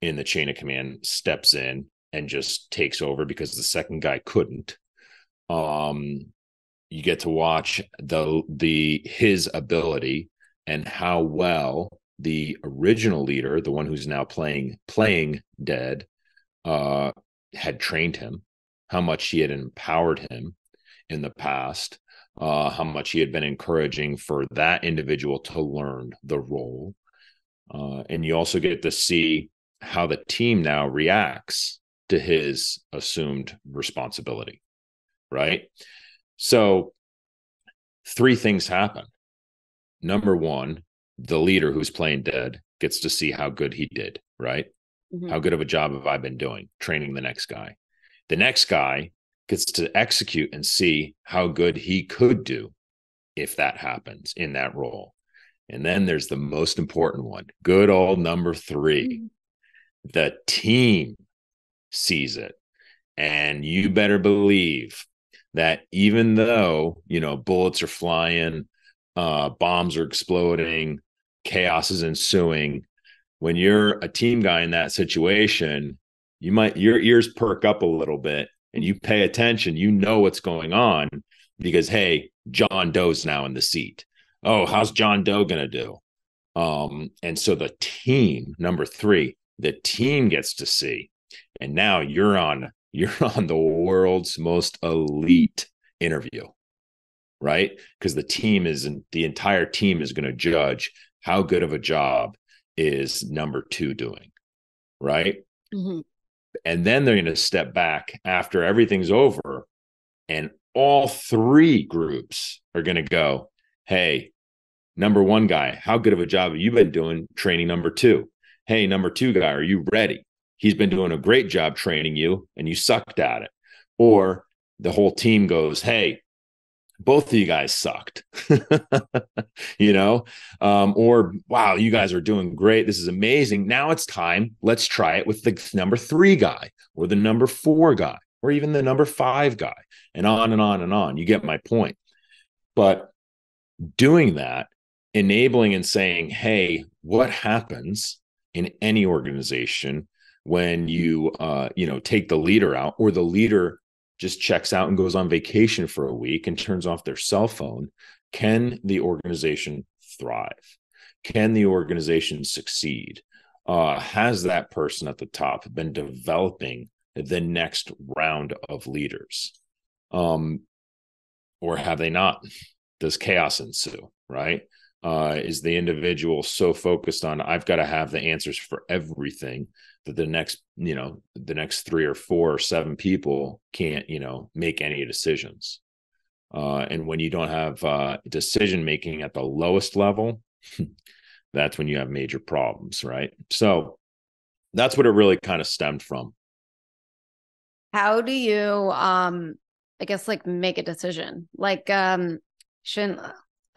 in the chain of command steps in and just takes over because the second guy couldn't. Um, you get to watch the, the, his ability and how well the original leader, the one who's now playing, playing dead, uh, had trained him, how much he had empowered him in the past, uh, how much he had been encouraging for that individual to learn the role. Uh, and you also get to see how the team now reacts to his assumed responsibility, right? So three things happen. Number one, the leader who's playing dead gets to see how good he did, right? Mm-hmm. How good of a job have I been doing, training the next guy? The next guy gets to execute and see how good he could do if that happens in that role. And then there's the most important one, good old number three. Mm-hmm. The team sees it, and you better believe that even though, you know, bullets are flying, uh, bombs are exploding, chaos is ensuing, when you're a team guy in that situation, you might, your ears perk up a little bit and you pay attention. You know what's going on because, hey, John Doe's now in the seat. Oh, how's John Doe going to do? Um, and so the team, number three, the team gets to see, and now you're on, you're on the world's most elite interview, right? Because the team is, the entire team is going to judge how good of a job is number two doing, right? Mm-hmm. And then they're going to step back after everything's over and all three groups are going to go, hey, number one guy, how good of a job have you been doing training number two? Hey, number two guy, are you ready? He's been doing a great job training you and you sucked at it. Or the whole team goes, hey, both of you guys sucked, you know, um, or wow, you guys are doing great. This is amazing. Now it's time. Let's try it with the number three guy or the number four guy or even the number five guy and on and on and on. You get my point. But doing that, enabling and saying, hey, what happens in any organization when you, uh, you know, take the leader out or the leader just checks out and goes on vacation for a week and turns off their cell phone, can the organization thrive? Can the organization succeed? Uh, has that person at the top been developing the next round of leaders? Um, or have they not? Does chaos ensue, right? Uh, is the individual so focused on, I've got to have the answers for everything that the next, you know, the next three or four or seven people can't, you know, make any decisions. Uh, and when you don't have uh, decision-making at the lowest level, that's when you have major problems, right? So that's what it really kind of stemmed from. How do you, um, I guess, like make a decision? Like, um, shouldn't,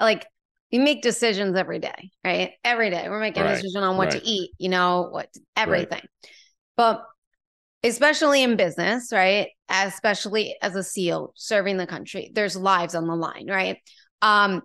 like, we make decisions every day, right? Every day. We're making right. a decision on what right. to eat, you know, what everything. Right. But especially in business, right? Especially as a SEAL serving the country, there's lives on the line, right? Um,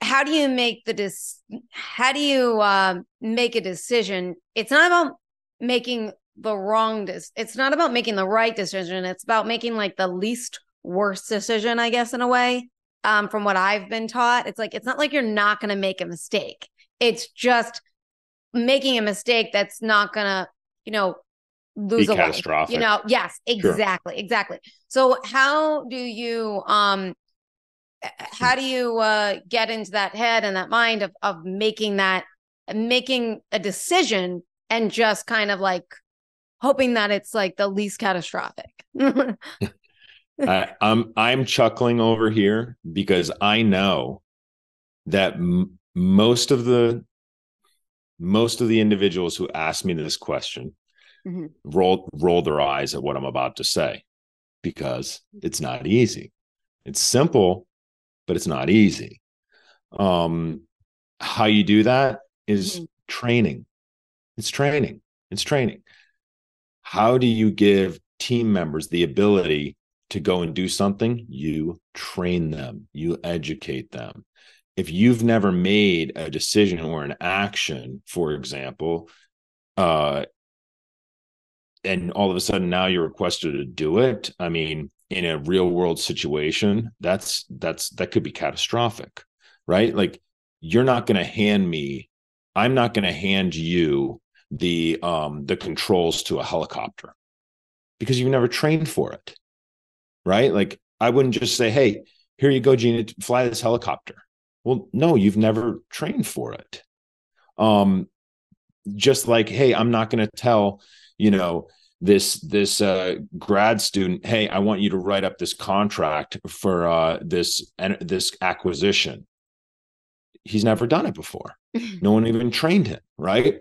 how do you make the dis- how do you um, make a decision? It's not about making the wrong dis- it's not about making the right decision. It's about making like the least worst decision, I guess, in a way. Um, from what I've been taught, it's like, it's not like you're not going to make a mistake. It's just making a mistake that's not going to, you know, lose Be a catastrophic. Life, you know? Yes, exactly. Sure. Exactly. So how do you, um, how do you, uh, get into that head and that mind of, of making that, making a decision and just kind of like hoping that it's like the least catastrophic? I, I'm I'm chuckling over here because I know that m- most of the most of the individuals who ask me this question mm-hmm. roll roll their eyes at what I'm about to say because it's not easy. It's simple, but it's not easy. Um, how you do that is mm-hmm. training. It's training. It's training. How do you give team members the ability to go and do something? You train them, you educate them. If you've never made a decision or an action, for example, uh, and all of a sudden now you're requested to do it, I mean, in a real world situation, that's that's that could be catastrophic, right? Like you're not going to hand me, I'm not going to hand you the um, the controls to a helicopter because you've never trained for it. Right? Like I wouldn't just say, hey, here you go, Gina, fly this helicopter. Well, no, you've never trained for it. Um, just like, hey, I'm not going to tell, you know, this, this uh, grad student, hey, I want you to write up this contract for uh, this, and this acquisition. He's never done it before. No one even trained him. Right.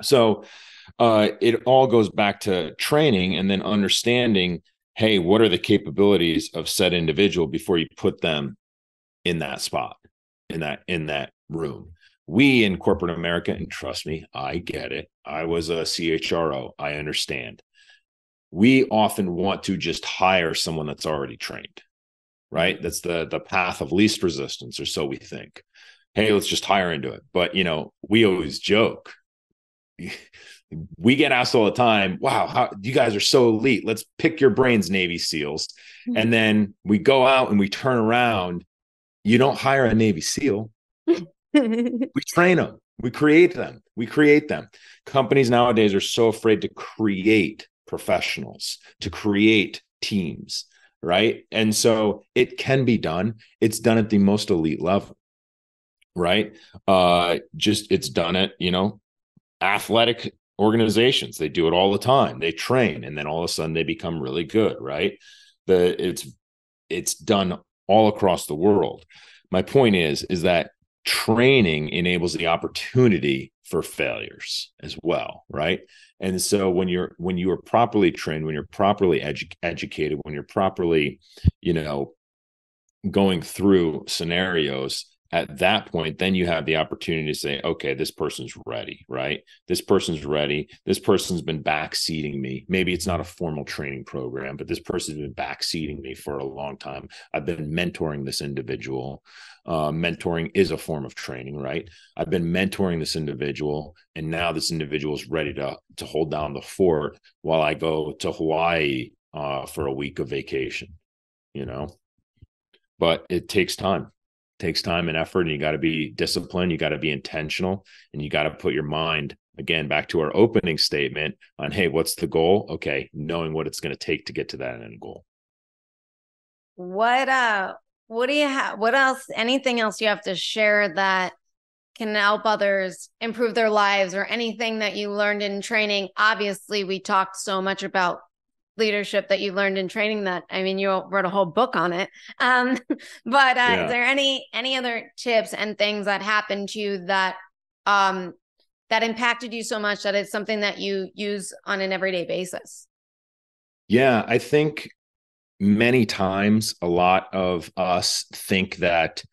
So uh, it all goes back to training and then understanding, hey, what are the capabilities of said individual before you put them in that spot, in that in that room? We in corporate America, and trust me, I get it. I was a C H R O. I understand. We often want to just hire someone that's already trained, right? That's the, the path of least resistance, or so we think. Hey, let's just hire into it. But, you know, we always joke. We get asked all the time, wow, how, you guys are so elite. Let's pick your brains, Navy SEALs. Mm-hmm. And then we go out and we turn around. You don't hire a Navy SEAL. We train them. We create them. We create them. Companies nowadays are so afraid to create professionals, to create teams, right? And so it can be done. It's done at the most elite level, right? Uh, just it's done at, you know, athletic organizations. They do it all the time. They train and then all of a sudden they become really good, right? The it's it's done all across the world. My point is, is that training enables the opportunity for failures as well, right? And so when you're when you are properly trained, when you're properly edu- educated, when you're properly, you know, going through scenarios, at that point, then you have the opportunity to say, okay, this person's ready, right? This person's ready. This person's been backseating me. Maybe it's not a formal training program, but this person's been backseating me for a long time. I've been mentoring this individual. Uh, mentoring is a form of training, right? I've been mentoring this individual, and now this individual is ready to, to hold down the fort while I go to Hawaii uh, for a week of vacation, you know? But it takes time. Takes time and effort, and you got to be disciplined. You got to be intentional, and you got to put your mind, again, back to our opening statement on, hey, what's the goal? Okay. Knowing what it's going to take to get to that end goal. What, uh, what do you have? What else, anything else you have to share that can help others improve their lives, or anything that you learned in training? Obviously, we talked so much about leadership that you learned in training that, I mean, you wrote a whole book on it. Um, but uh, yeah. Is there any, any other tips and things that happened to you that, um, that impacted you so much that it's something that you use on an everyday basis? Yeah, I think many times a lot of us think that,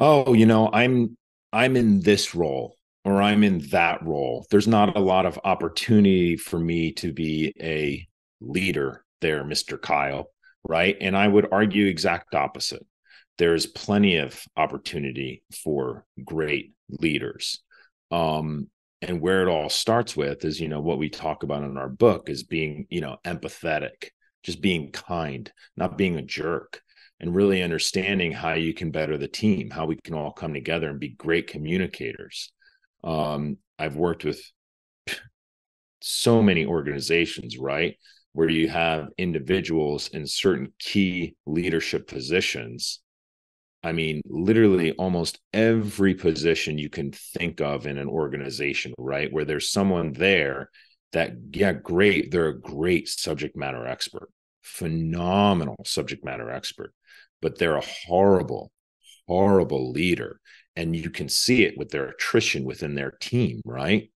oh, you know, I'm, I'm in this role, or I'm in that role. There's not a lot of opportunity for me to be a leader there, Mister Kyle, right? And I would argue exact opposite. There's plenty of opportunity for great leaders. Um, and where it all starts with is, you know, what we talk about in our book is being, you know, empathetic, just being kind, not being a jerk, and really understanding how you can better the team, how we can all come together and be great communicators. Um, I've worked with so many organizations, right, where you have individuals in certain key leadership positions. I mean, literally almost every position you can think of in an organization, right, where there's someone there that, yeah, great, they're a great subject matter expert, phenomenal subject matter expert, but they're a horrible, horrible leader. And you can see it with their attrition within their team, right?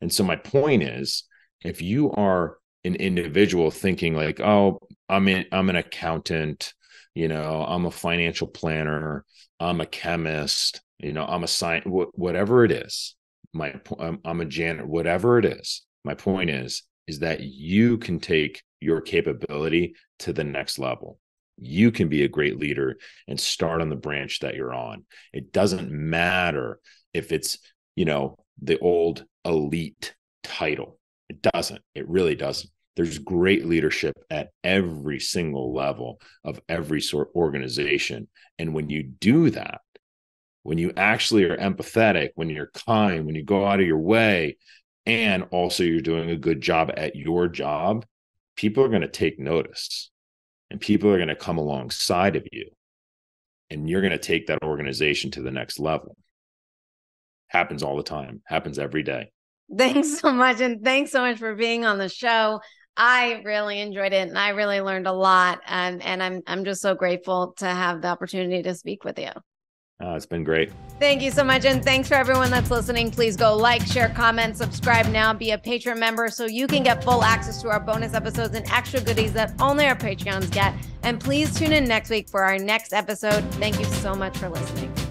And so my point is, if you are an individual thinking like, oh, I'm in, I'm an accountant, you know, I'm a financial planner, I'm a chemist, you know, I'm a science, wh- whatever it is, my, I'm, I'm a janitor, whatever it is. My point is, is that you can take your capability to the next level. You can be a great leader and start on the branch that you're on. It doesn't matter if it's, you know, the old elite title. It doesn't. It really doesn't. There's great leadership at every single level of every sort of organization. And when you do that, when you actually are empathetic, when you're kind, when you go out of your way, and also you're doing a good job at your job, people are going to take notice, and people are going to come alongside of you, and you're going to take that organization to the next level. Happens all the time. Happens every day. Thanks so much. And thanks so much for being on the show. I really enjoyed it, and I really learned a lot. And, and I'm, I'm just so grateful to have the opportunity to speak with you. Uh, it's been great. Thank you so much. And thanks for everyone that's listening. Please go like, share, comment, subscribe now, be a Patreon member so you can get full access to our bonus episodes and extra goodies that only our Patreons get. And please tune in next week for our next episode. Thank you so much for listening.